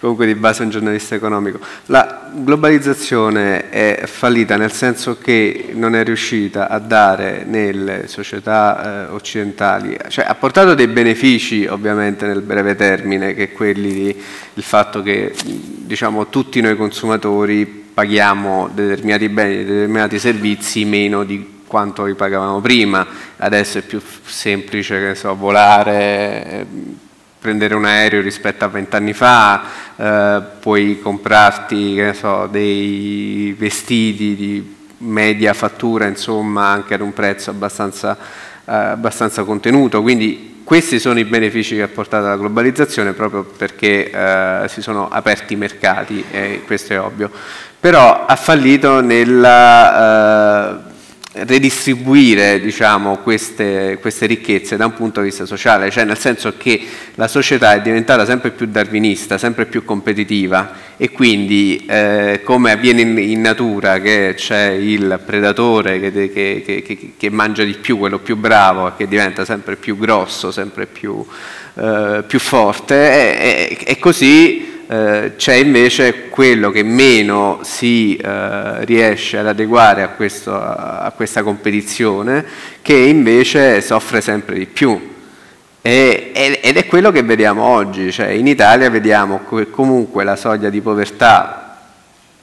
comunque di base un giornalista economico. La globalizzazione è fallita nel senso che non è riuscita a dare nelle società eh, occidentali, cioè ha portato dei benefici ovviamente nel breve termine, che è quelli di, il fatto che, diciamo, tutti noi consumatori paghiamo determinati beni, determinati servizi meno di quanto li pagavamo prima. Adesso è più semplice, che so, volare, prendere un aereo rispetto a vent'anni fa, eh, puoi comprarti, che so, dei vestiti di media fattura, insomma, anche ad un prezzo abbastanza, eh, abbastanza contenuto. Quindi questi sono i benefici che ha portato la globalizzazione, proprio perché eh, si sono aperti i mercati, e questo è ovvio. Però ha fallito nella... Eh, redistribuire, diciamo, queste, queste ricchezze da un punto di vista sociale, cioè nel senso che la società è diventata sempre più darwinista, sempre più competitiva, e quindi eh, come avviene in, in natura, che c'è il predatore che, che, che, che, che mangia di più, quello più bravo, che diventa sempre più grosso, sempre più, eh, più forte, e, e, e così Eh, c'è invece quello che meno si eh, riesce ad adeguare a, questo, a questa competizione, che invece soffre sempre di più, e, ed è quello che vediamo oggi, cioè in Italia vediamo che comunque la soglia di povertà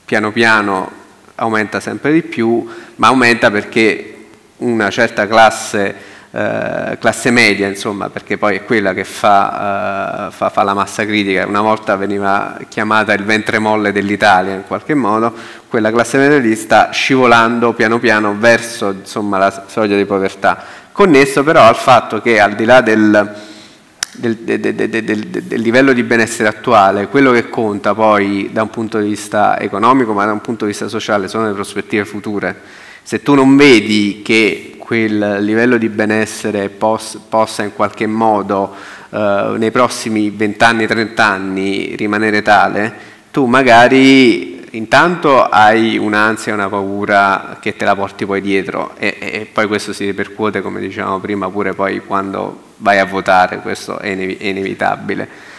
piano piano aumenta sempre di più, ma aumenta perché una certa classe Eh, classe media, insomma, perché poi è quella che fa, eh, fa, fa la massa critica. Una volta veniva chiamata il ventre molle dell'Italia, in qualche modo quella classe media lì sta scivolando piano piano verso, insomma, la soglia di povertà, connesso però al fatto che, al di là del, del, del, del, del, del livello di benessere attuale, quello che conta poi da un punto di vista economico, ma da un punto di vista sociale, sono le prospettive future. Se tu non vedi che quel livello di benessere pos, possa in qualche modo eh, nei prossimi vent'anni, trent'anni rimanere tale, tu magari intanto hai un'ansia, una paura che te la porti poi dietro, e, e poi questo si ripercuote, come dicevamo prima, pure poi quando vai a votare, questo è, inevi- è inevitabile.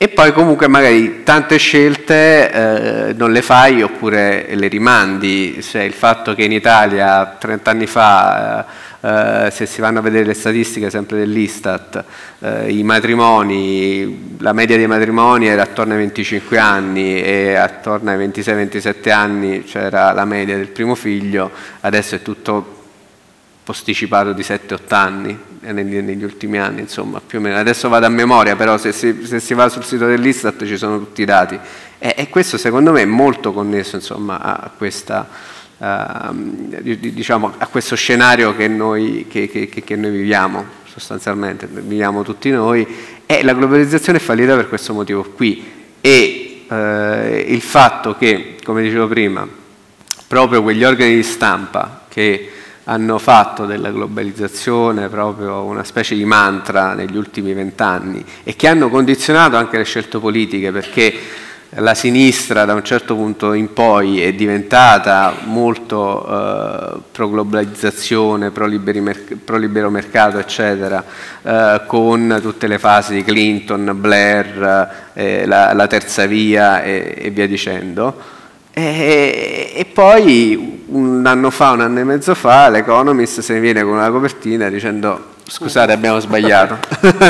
E poi comunque magari tante scelte eh, non le fai, oppure le rimandi, cioè il fatto che in Italia trent'anni fa, eh, se si vanno a vedere le statistiche sempre dell'Istat, eh, i matrimoni, la media dei matrimoni era attorno ai venticinque anni, e attorno ai ventisei ventisette anni c'era la media del primo figlio, adesso è tutto posticipato di sette otto anni negli, negli ultimi anni, insomma, più o meno. Adesso vado a memoria, però se si, se si va sul sito dell'Istat ci sono tutti i dati, e, e questo secondo me è molto connesso, insomma, a questa uh, diciamo a questo scenario che noi, che, che, che noi viviamo, sostanzialmente viviamo tutti noi, e la globalizzazione è fallita per questo motivo qui, e uh, il fatto che, come dicevo prima, proprio quegli organi di stampa che hanno fatto della globalizzazione proprio una specie di mantra negli ultimi vent'anni, e che hanno condizionato anche le scelte politiche, perché la sinistra da un certo punto in poi è diventata molto eh, pro-globalizzazione, pro-liberi mer- pro-libero mercato, eccetera, eh, con tutte le fasi di Clinton, Blair, eh, la, la terza via e, e via dicendo. E, e poi un anno fa, un anno e mezzo fa, l'Economist se ne viene con una copertina dicendo: scusate, abbiamo sbagliato,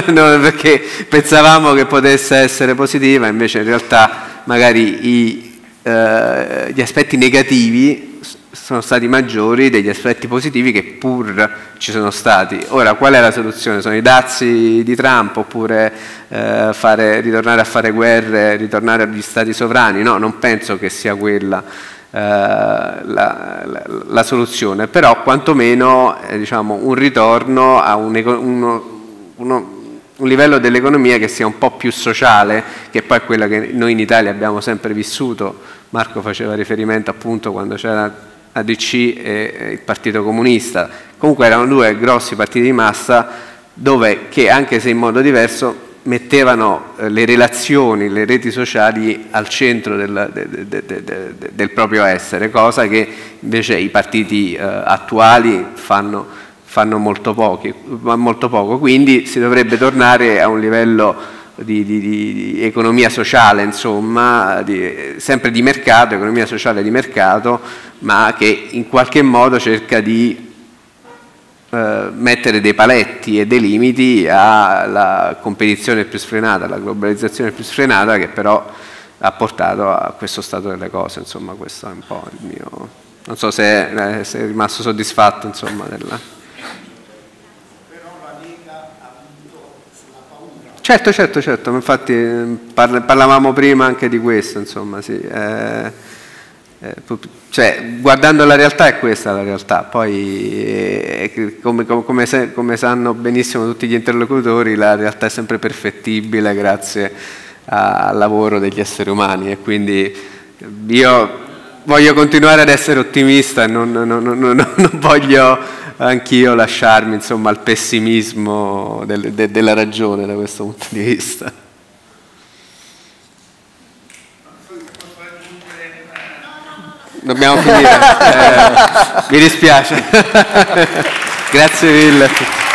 no, perché pensavamo che potesse essere positiva, invece in realtà magari i, eh, gli aspetti negativi sono stati maggiori degli aspetti positivi che pur ci sono stati. Ora, qual è la soluzione? Sono i dazi di Trump, oppure eh, fare, ritornare a fare guerre, ritornare agli stati sovrani? No, non penso che sia quella eh, la, la, la soluzione, però quantomeno eh, diciamo, un ritorno a un, uno, uno, un livello dell'economia che sia un po' più sociale, che poi è quella che noi in Italia abbiamo sempre vissuto. Marco faceva riferimento, appunto, quando c'era A D C e il Partito Comunista, comunque erano due grossi partiti di massa, dove che anche se in modo diverso mettevano le relazioni, le reti sociali al centro del, del, del, del proprio essere, cosa che invece i partiti eh, attuali fanno, fanno molto, pochi, molto poco, quindi si dovrebbe tornare a un livello Di, di, di economia sociale, insomma, di, sempre di mercato, economia sociale di mercato, ma che in qualche modo cerca di eh, mettere dei paletti e dei limiti alla competizione più sfrenata, alla globalizzazione più sfrenata, che però ha portato a questo stato delle cose, insomma. Questo è un po' il mio... non so se, eh, se è rimasto soddisfatto, insomma, della... Certo, certo, certo, infatti parlavamo prima anche di questo, insomma, sì. Eh, Eh, cioè, guardando la realtà è questa la realtà, poi eh, come, come, se, come sanno benissimo tutti gli interlocutori, la realtà è sempre perfettibile grazie a, al lavoro degli esseri umani, e quindi io voglio continuare ad essere ottimista, non, non, non, non, non voglio anch'io lasciarmi, insomma, al pessimismo del, de, della ragione da questo punto di vista. Dobbiamo finire, eh, mi dispiace. Grazie mille.